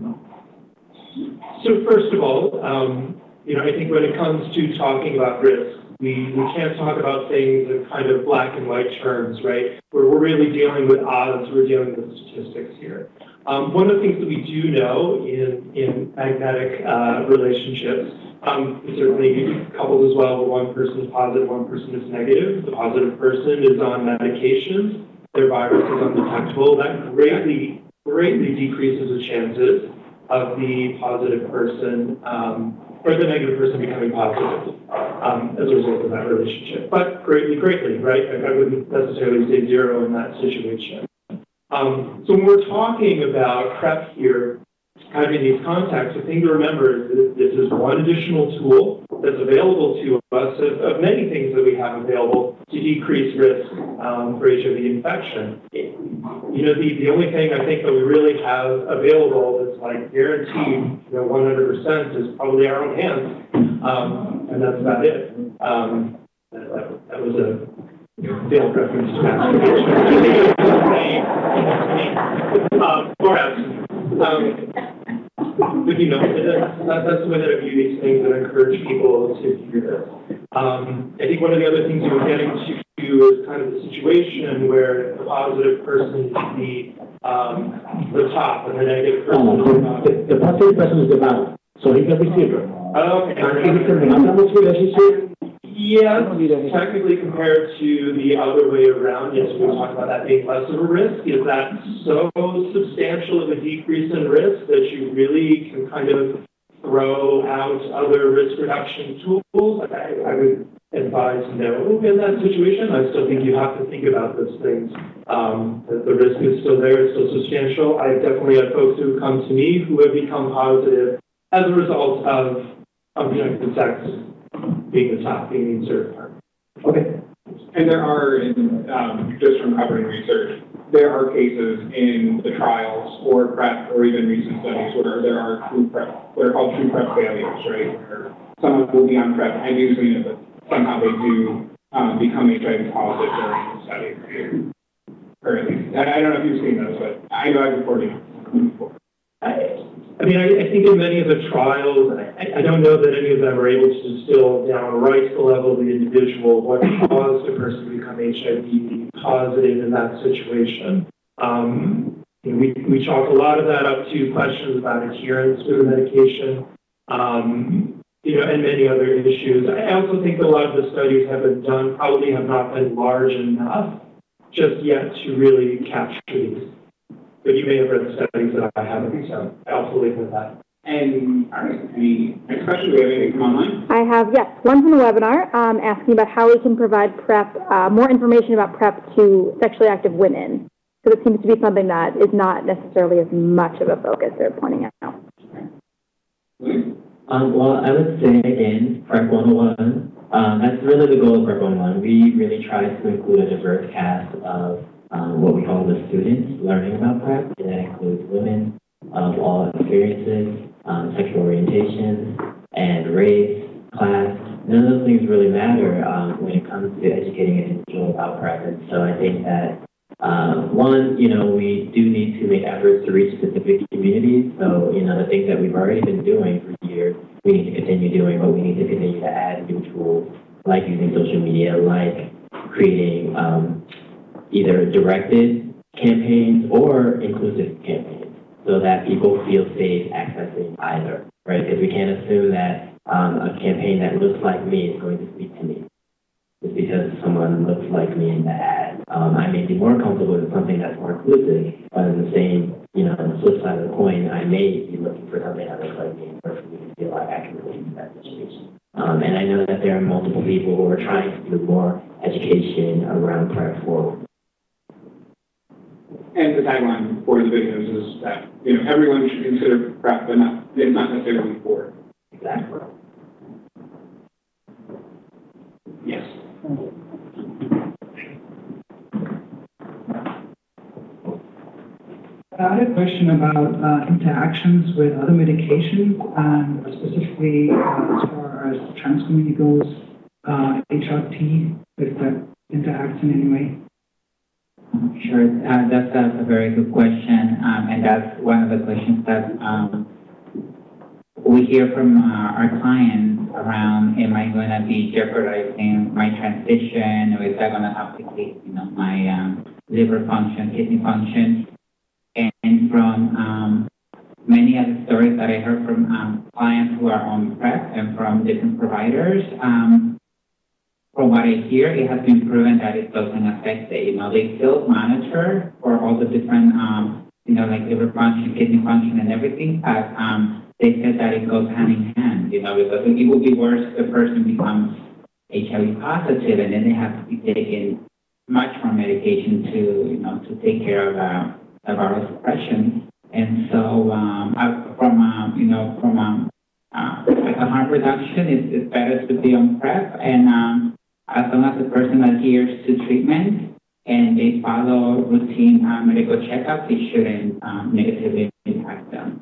so first of all, um, you know, I think when it comes to talking about risk, we, we can't talk about things in kind of black and white terms, right? Where we're really dealing with odds, we're dealing with statistics here. Um, one of the things that we do know in, in magnetic uh, relationships, um, certainly couples as well, where one person is positive, one person is negative. The positive person is on medication, their virus is undetectable. That greatly, greatly decreases the chances of the positive person um, or the negative person becoming positive um, as a result of that relationship. But greatly, greatly, right? I, I wouldn't necessarily say zero in that situation. Um, so when we're talking about PrEP here, kind of in these contexts, the thing to remember is that this is one additional tool that's available to us of, of many things that we have available to decrease risk um, for H I V infection. You know, the, the only thing I think that we really have available that's like guaranteed, you know, one hundred percent is probably our own hands, um, and that's about it. Um, that, that was a failed reference to masturbation. um, or else, um, but you know, that, that's the way that I view these things and encourage people to hear this. Um, I think one of the other things you're getting to is kind of the situation where the positive person is the, um, the top and the negative person oh, is the bottom. The, the positive person is the bottom, so he's the receiver. Oh, okay. And it's a monogamous relationship. Yeah, technically compared to the other way around, yes, we talk about that being less of a risk. Is that so substantial of a decrease in risk that you really can kind of throw out other risk reduction tools? I, I would advise no in that situation. I still think you have to think about those things. Um, the, the risk is still there, it's still substantial. I definitely have folks who come to me who have become positive as a result of unprotected sex being the top, being the insert part. Okay. And there are, in, um, just from covering research, there are cases in the trials or PrEP or even recent studies where there are true PrEP, what are called true PrEP failures, right? Where someone will be on PrEP and usually but somehow they do um, become H I V positive during the study. Or at least, I don't know if you've seen those, but I know I've reported them before. I, I mean, I, I think in many of the trials, I, I don't know that any of them are able to distill down right to the level of the individual what caused a person to become H I V positive in that situation. Um, we, we chalk a lot of that up to questions about adherence to the medication, um, you know, and many other issues. I also think that a lot of the studies have been done probably have not been large enough just yet to really capture these. But you may have read the studies that I haven't, so I'll leave with that. And all right, any next question? Do we have anything from online? I have, yes, one from the webinar um, asking about how we can provide PrEP, uh, more information about PrEP to sexually active women. So this seems to be something that is not necessarily as much of a focus they're pointing out. Um, well, I would say, again, PrEP one oh one, um, that's really the goal of PrEP one oh one. We really try to include a diverse cast of Um, what we call the students learning about PrEP, and that includes women of all experiences, um, sexual orientations, and race, class. None of those things really matter um, when it comes to educating an individual about PrEP. And so I think that, um, one, you know, we do need to make efforts to reach specific communities. So, you know, the things that we've already been doing for years, we need to continue doing, but we need to continue to add new tools, like using social media, like creating um, either directed campaigns or inclusive campaigns so that people feel safe accessing either, right? Because we can't assume that um, a campaign that looks like me is going to speak to me just because someone looks like me in the ad. Um, I may be more comfortable with something that's more inclusive, but in the same you know, on the flip side of the coin, I may be looking for something that looks like me in order for me to feel like I can really do that in this space. Um, and I know that there are multiple people who are trying to do more education around PrEP for. And the tagline for the videos is that, you know, everyone should consider PrEP, but not, it's not necessarily for. Exactly. Yes. I had a question about uh, interactions with other medications, and specifically uh, as far as trans community goes, uh, H R T, if that interacts in any way. Sure, uh, that's, that's a very good question, um, and that's one of the questions that um, we hear from uh, our clients around, am I going to be jeopardizing my transition, or is that going to complicate, you know, my um, liver function, kidney function? And from um, many other stories that I heard from um, clients who are on PrEP and from different providers, um, from what I hear, it has been proven that it doesn't affect it. You know, they still monitor for all the different, um, you know, like liver function, kidney function, and everything, but um, they said that it goes hand in hand, you know, because it would be worse if the person becomes H I V positive and then they have to be taking much more medication to, you know, to take care of that. Uh, about suppression. And so um, from, um, you know, from um, uh, like a harm reduction, it's, it's better to be on PrEP. And um, as long as the person adheres to treatment and they follow routine uh, medical checkups, it shouldn't um, negatively impact them.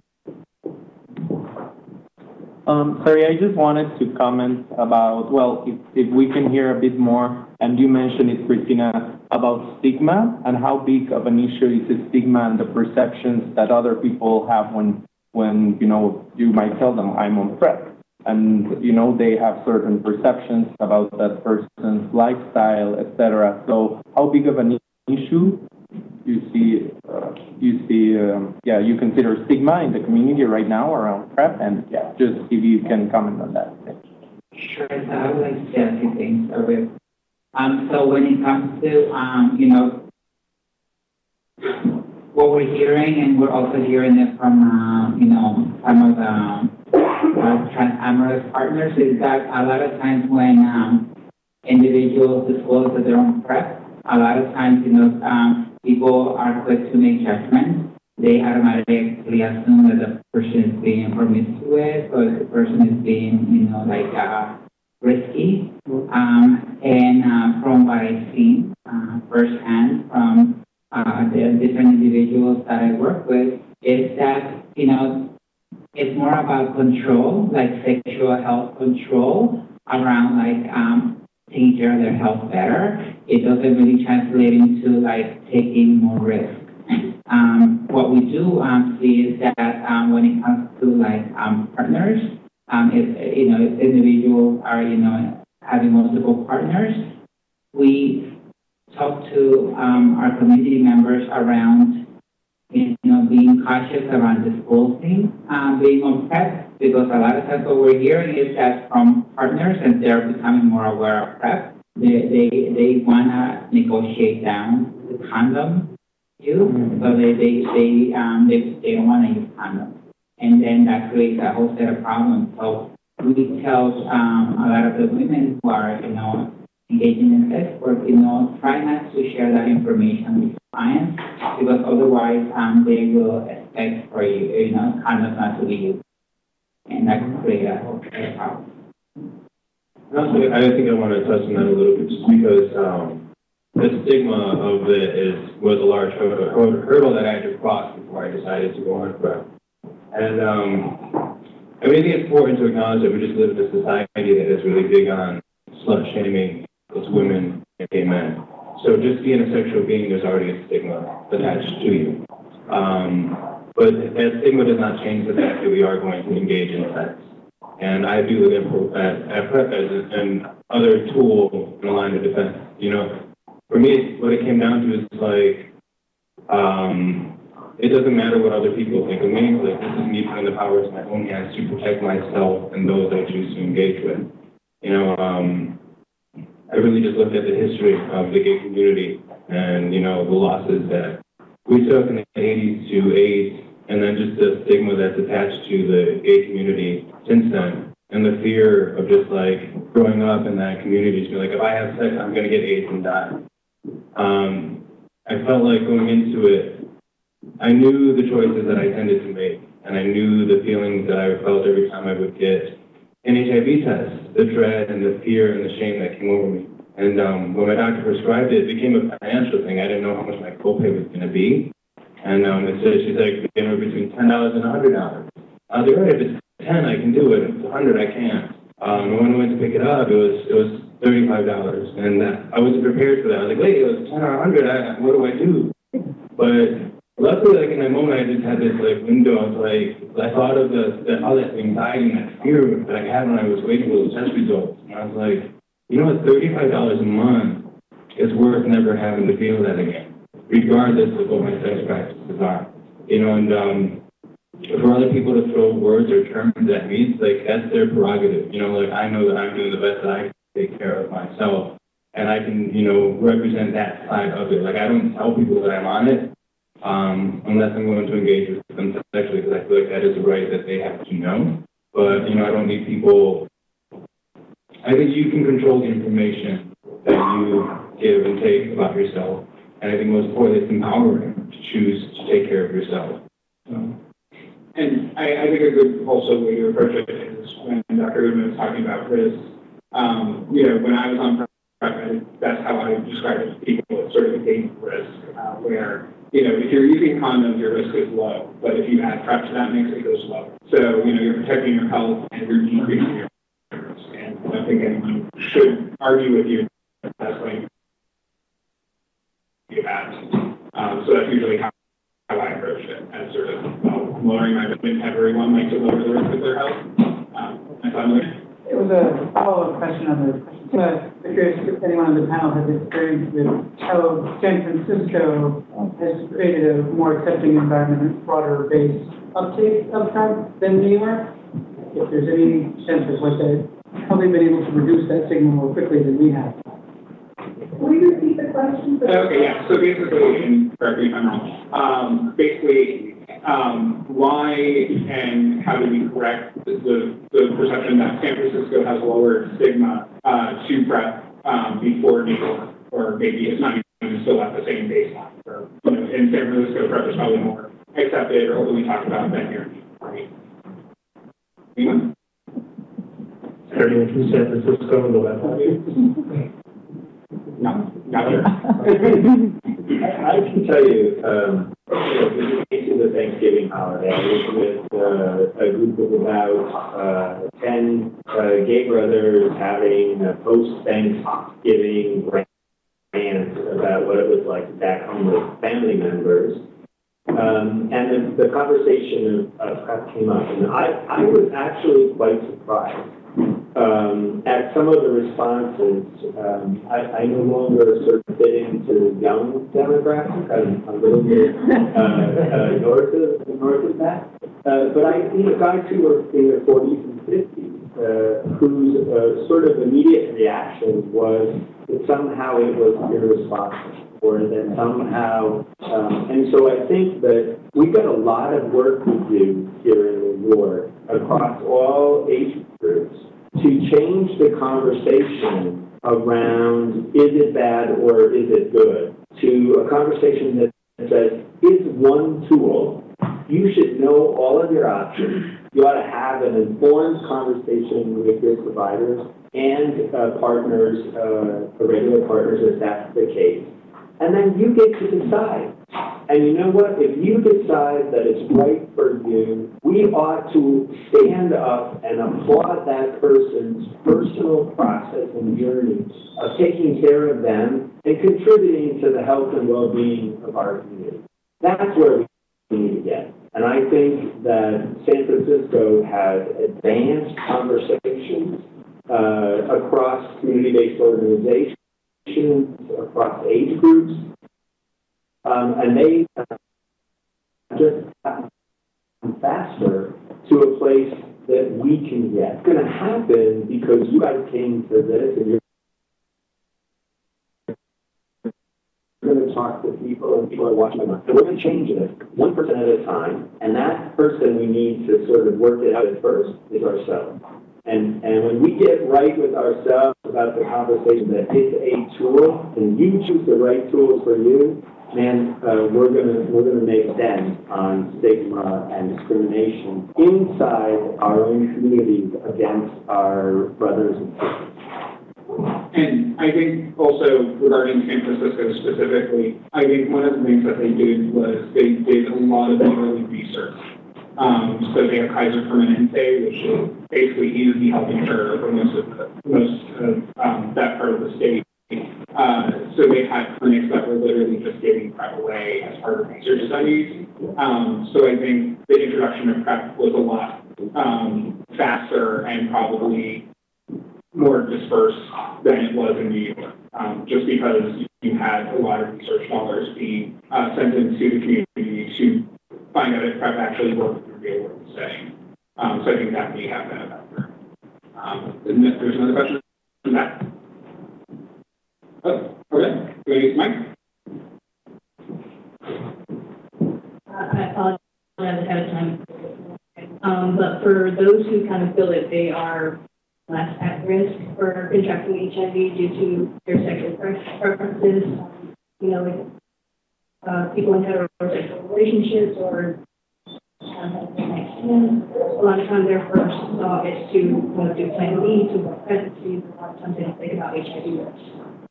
Um, sorry, I just wanted to comment about, well, if, if we can hear a bit more, and you mentioned it, Cristina, about stigma and how big of an issue is the stigma and the perceptions that other people have when, when you know, you might tell them I'm on PrEP. And, you know, they have certain perceptions about that person's lifestyle, et cetera. So how big of an issue you see, uh, you see, um, yeah, you consider stigma in the community right now around PrEP, and yeah, just if you can comment on that. Sure, so I would like to say a few things. Um, so when it comes to, um, you know, what we're hearing, and we're also hearing it from, uh, you know, some of the uh, trans-amorous partners, is that a lot of times when um, individuals disclose that they're on PrEP, a lot of times, you know, um, people are quick to make judgments. They automatically assume that the person is being promiscuous, or the person is being, you know, like uh, risky. Um, and uh, from what I've seen uh, firsthand from uh, the different individuals that I work with, is that, you know, it's more about control, like sexual health control around like um, taking care of their health better. It doesn't really translate into like taking more risk. Um, what we do um, see is that um, when it comes to like um, partners, um, if you know if individuals are you know having multiple partners, we talk to um, our community members around you know being cautious around disclosing um, being on PrEP, because a lot of times what we're hearing is that from partners, and they're becoming more aware of PrEP. They, they, they want to negotiate down the condom use, mm-hmm. so they they they, um, they, they don't want to use condoms. And then that creates a whole set of problems. So we tell um, a lot of the women who are, you know, engaging in sex work, you know, try not to share that information with clients, because otherwise um, they will expect for you, you know, condoms not to be used. And that could create a whole set of problems. I think I want to touch on that a little bit, just because um, the stigma of it is, was a large hurdle that I had to cross before I decided to go on PrEP. And um, I mean, I think it's important to acknowledge that we just live in a society that is really big on slut shaming those women and gay men. So just being a sexual being, there's already a stigma attached to you. Um, but that stigma does not change the fact that we are going to engage in sex. And I do it at PrEP as an other tool in the line of defense. You know, for me, what it came down to is like, um, it doesn't matter what other people think of me. Like, this is me putting the powers in my own hands to protect myself and those I choose to engage with. You know, um, I really just looked at the history of the gay community and, you know, the losses that we took in the eighties to AIDS, and then just the stigma that's attached to the gay community since then, and the fear of just like growing up in that community, just be like, if I have sex, I'm gonna get AIDS and die. Um, I felt like going into it, I knew the choices that I tended to make, and I knew the feelings that I felt every time I would get an H I V test, the dread and the fear and the shame that came over me. And um, when my doctor prescribed it, it became a financial thing. I didn't know how much my copay was gonna be. And um, it said, she's like, anywhere between ten dollars and one hundred dollars. I was like, all right, if it's ten, I can do it. If it's one hundred, I can't. Um, when I went to pick it up, it was it was thirty-five dollars. And that, I wasn't prepared for that. I was like, wait, it was ten or one hundred, I, what do I do? But luckily, like in that moment, I just had this like window of like, I thought of the, the all that anxiety and that fear that I had when I was waiting for those test results. And I was like, you know what, thirty-five dollars a month is worth never having to feel that again, regardless of what my sex practices are. You know, and um, for other people to throw words or terms at me, it's like, that's their prerogative. You know, like, I know that I'm doing the best that I can take care of myself, and I can, you know, represent that side of it. Like, I don't tell people that I'm on it um, unless I'm going to engage with them sexually, because I feel like that is a right that they have to know. But, you know, I don't need people... I think you can control the information that you give and take about yourself. And I think most importantly, it's empowering to choose to take care of yourself. So. And I, I think a good also way to approach it is when Doctor Goodman was talking about Chris, um, you know, when I was on PrEP, that's how I describe it to people. It's sort of a dating risk uh, where, you know, if you're using condoms, your risk is low. But if you add PrEP, that makes it go slow. So, you know, you're protecting your health and you're decreasing your I don't think anyone should argue with you that's when you have. Um, so that's usually how, how I approach it, as sort of well, lowering my risk. Everyone likes to lower the risk of their health. Um, I thought it was a follow-up question on this. So I'm curious if anyone on the panel has experience with how San Francisco has created a more accepting environment and broader base uptake of that than New York. If there's any sense of what that how they've been able to reduce that signal more quickly than we have. Will you repeat the question? Okay, yeah. So basically, and correct me if I'm wrong, um, basically, um, why and how do we correct the, the perception that San Francisco has lower stigma uh, to PrEP um, before New York, or maybe it's not even still at the same baseline. Or, you know, in San Francisco, PrEP is probably more accepted or openly talked about than here. Right? Anyone? Starting from San Francisco on the west side? No, not here. I can tell you, um, so we came to the Thanksgiving holiday with uh, a group of about uh, ten uh, gay brothers having a post-Thanksgiving rant about what it was like back home with family members. Um, and the, the conversation of PrEP came up, and I, I was actually quite surprised um, at some of the responses. Um, I, I no longer sort of fit into the young demographic. I'm a little bit uh, uh, north of north of that, uh, but I you know guys who were in their forties and fifties, uh, whose uh, sort of immediate reaction was that somehow it was irresponsible. Than somehow, um, and so I think that we've got a lot of work to do here in New York across all age groups to change the conversation around is it bad or is it good to a conversation that says it's one tool. You should know all of your options. You ought to have an informed conversation with your providers and uh, partners, uh, regular partners, if that's the case. And then you get to decide. And you know what? If you decide that it's right for you, we ought to stand up and applaud that person's personal process and journey of taking care of them and contributing to the health and well-being of our community. That's where we need to get. And I think that San Francisco has advanced conversations uh, across community-based organizations, across age groups, um, and they just have faster to a place that we can get. It's going to happen because you guys came to this, and you're going to talk to people, and people are watching them. So we're going to change this one percent at a time, and that person we need to sort of work it out at first is ourselves. And and when we get right with ourselves about the conversation that it's a tool, and you choose the right tools for you, man, uh, we're gonna we're gonna make dents on stigma and discrimination inside our own communities against our brothers and sisters. And I think also regarding San Francisco specifically, I think one of the things that they did was they did a lot of early research. Um, so they have Kaiser Permanente, which is basically E S D health insurer for most of the, most of um, that part of the state. Uh, so they had clinics that were literally just giving PrEP away as part of research studies. Um, so I think the introduction of PrEP was a lot um, faster and probably more dispersed than it was in New York, um, just because you had a lot of research dollars being uh, sent into the community to find out if PrEP actually worked in the real world setting. Um, so I think that may have been a factor. Um, there's another question from that. Oh, okay. Do you use Mike? Uh, I apologize ahead of time. Um, but for those who kind of feel that they are less at risk for contracting H I V due to their sexual preferences, you know, like uh, people in heterosexual relationships or a lot of times their first thought is to want to do plan B, to work pregnancy, a lot of times they don't think about H I V.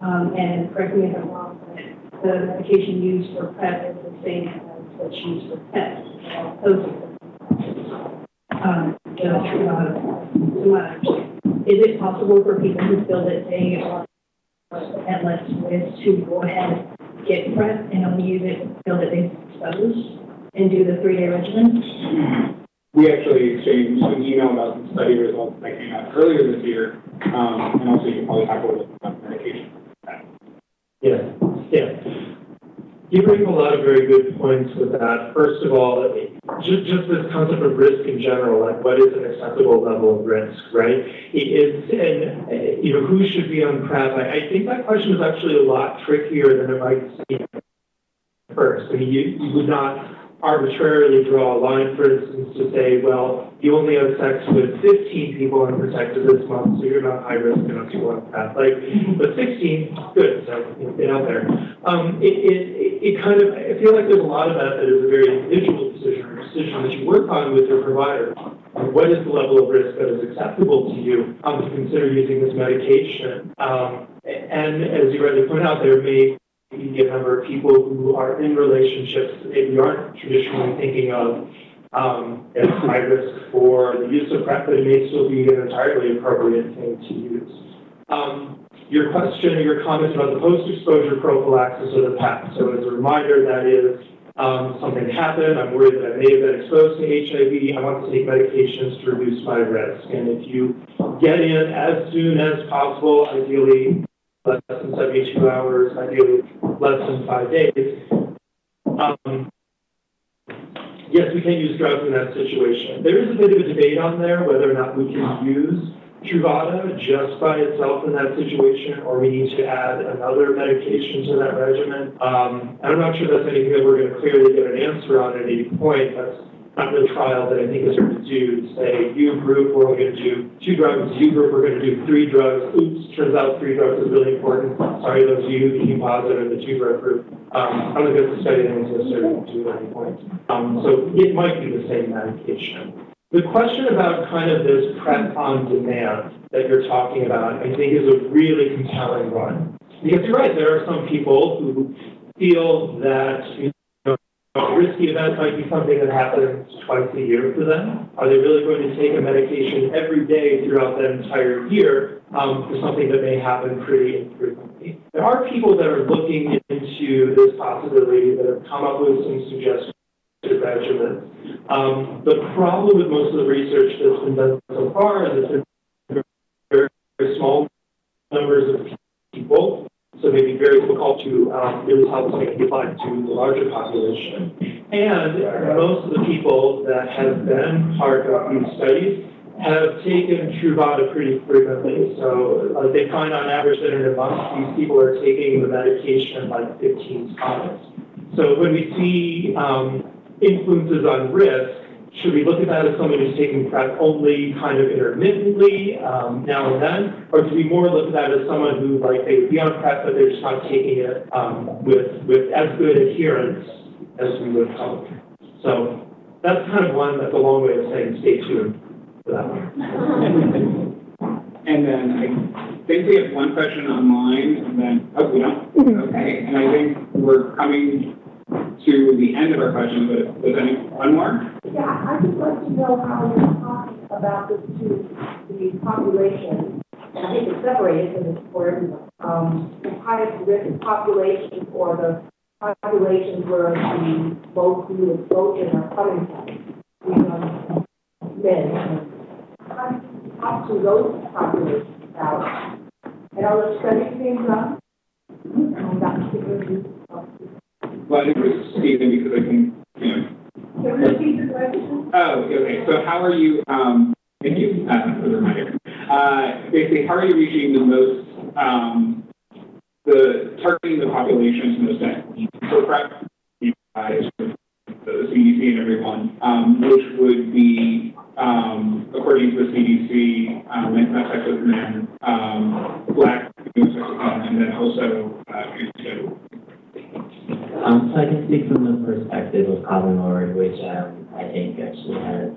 Um, and correct me if I'm wrong, but the medication used for PrEP is the same as what's used for PEP. Um, so, uh, is it possible for people who feel that they are at less risk to go ahead and get PrEP and only use it feel that they've exposed and do the three-day regimen? We actually exchanged an email about some study results that came out earlier this year, um, and also you can probably talk a little bit about medication. Yes, yes. You bring a lot of very good points with that. First of all, just, just this concept of risk in general, like what is an acceptable level of risk, right? It is, and you know, who should be on PrEP? I, I think that question is actually a lot trickier than it might seem at first. I mean, you, you would not arbitrarily draw a line, for instance, to say, well, you only have sex with fifteen people unprotected this month, so you're not high risk enough to go on PrEP. Like, but sixteen, good, so get out there. Um, it, it, it kind of, I feel like there's a lot of that that is a very individual decision, or decision that you work on with your provider. What is the level of risk that is acceptable to you um, to consider using this medication? Um, and as you rightly point out, there may you get a number of people who are in relationships that maybe aren't traditionally thinking of um, as high risk for the use of PrEP, but it may still be an entirely appropriate thing to use. Um, your question or your comment about the post-exposure prophylaxis or the PEP. So as a reminder, that is um, something happened, I'm worried that I may have been exposed to H I V, I want to take medications to reduce my risk. And if you get in as soon as possible, ideally less than seventy-two hours, ideally less than five days. Um, yes, we can use drugs in that situation. There is a bit of a debate on there whether or not we can use Truvada just by itself in that situation, or we need to add another medication to that regimen. Um, I'm not sure that's anything that we're going to clearly get an answer on at any point. That's not really a trial that I think is going to do, say, you group, we're going to do two drugs, you group, we're going to do three drugs, oops, turns out three drugs is really important, sorry, those you, the positive, and the two-drug group. Um, I don't think that's a study that is necessary to do at any point. Um, so it might be the same medication. The question about kind of this PrEP on demand that you're talking about, I think is a really compelling one. Because you're right, there are some people who feel that, you a risky event might be something that happens twice a year for them. Are they really going to take a medication every day throughout that entire year um, for something that may happen pretty infrequently? There are people that are looking into this possibility that have come up with some suggestions to regimens. Um, the problem with most of the research that's been done so far is it's been very, very small numbers of people. So maybe very difficult to um, really help something applied to the larger population. And most of the people that have been part of these studies have taken Truvada pretty frequently. So like they find on average that in a month, these people are taking the medication like fifteen times. So when we see um, influences on risk, should we look at that as someone who's taking PrEP only kind of intermittently, um, now and then? Or do we more look at that as someone who, like, they would be on PrEP, but they're just not taking it um, with, with as good adherence as we would hope? So that's kind of one that's a long way of saying stay tuned for that one. And then I think we have one question online, and then, oh, we don't? Okay. And I think we're coming to the end of our question, but was any one more? Yeah, I just like to know how you're talking about this to the population. And I think it's separated in this for um, the highest risk population or the population where the most new exposure are coming from, you know, men. How do you talk to those populations about it? And are there studies being done on that particular? Well, I think it was Stephen because I can, you know. Can we repeat the question? Oh, okay. So how are you, um, thank you uh, for the reminder. Uh, basically, how are you reaching the most, um, the targeting the populations most active? So PrEP, you guys, the C D C and everyone, um, which would be, um, according to the C D C, um, and that's actually men, um, Black, and then also transgender. Uh, Um, so I can speak from the perspective of Calvin Ward, which um, I think actually has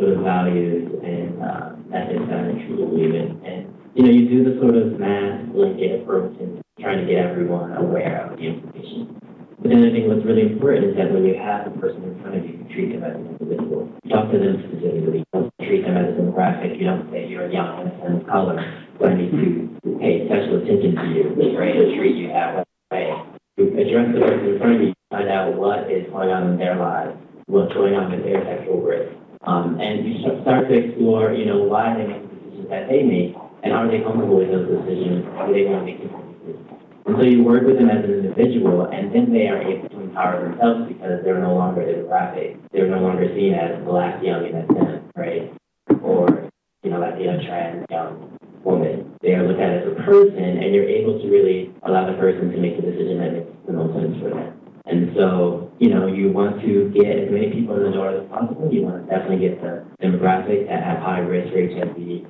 sort of values and uh, methods that I truly believe in. And, you know, you do the sort of mass blanket approach and trying to get everyone aware of the information. But then I think what's really important is that when you have the person in front of you, you treat them as an individual. You talk to them specifically. You don't treat them as a demographic. You don't say you're a young person of color, so I need to pay special attention to you, right? To treat you that way. You address the person in front of you, find out what is going on in their lives, what's going on with their sexual risk. Um, and you start to explore, you know, why they make the decisions that they make, and are they comfortable with those decisions, or do they want to make different decisions. And so you work with them as an individual, and then they are able to empower themselves because they're no longer demographic. They're no longer seen as Black, young, and Latino, right? Or, you know, Latino, trans, young. Woman. They are looked at as a person, and you're able to really allow the person to make the decision that makes the most sense for them. And so, you know, you want to get as many people in the door as possible. You want to definitely get the demographic that have high risk for H I V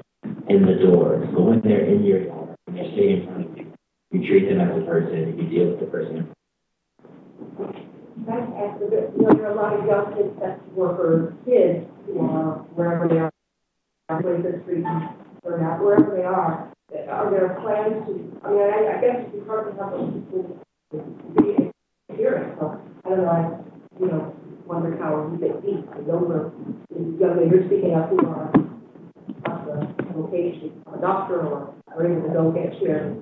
in the door. So when they're in your door, when they're sitting in front of you, you treat them as a person, you deal with the person. That's after, you know, there are a lot of young sex worker kids who are wherever they are, wherever they are. Or not, wherever they are, are there plans to, I mean, I, I guess it's hard to have those people be adherent, so I don't know, I, you know, wonder how we get deep, and those are, you know, you're speaking up who are on the location, a doctor, or, or even a dog get shared.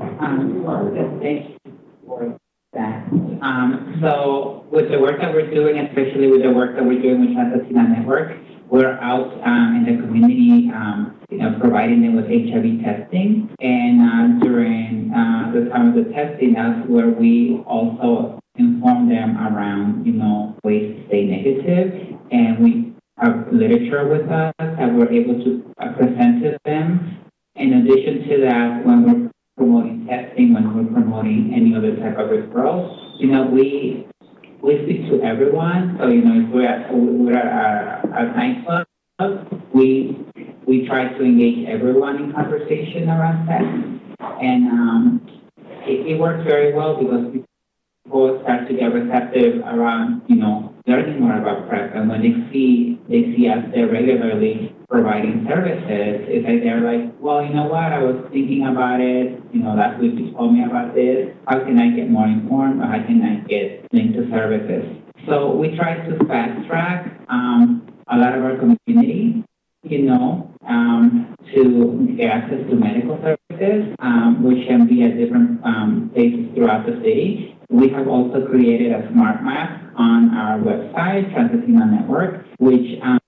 Um, well, thank you for that. Um, so, with the work that we're doing, especially with the work that we're doing with Trans Ascend Network, we're out um, in the community, um, you know, providing them with H I V testing. And um, during uh, the time of the testing, that's where we also inform them around, you know, ways to stay negative. And we have literature with us that we're able to uh, present to them. In addition to that, when we're promoting testing, when we're promoting any other type of referral, you know, we We speak to everyone, so you know if we're at we're at a nightclub, we we try to engage everyone in conversation around sex, and um, it, it works very well because people start to get receptive around you know learning more about PrEP, and when they see they see us there regularly providing services, it's like they're like, well, you know what, I was thinking about it, you know, last week you told me about this, how can I get more informed, or how can I get linked to services? So we try to fast track um, a lot of our community, you know, um, to get access to medical services, um, which can be at different um, places throughout the city. We have also created a smart map on our website, Trans Ascend Network, which um,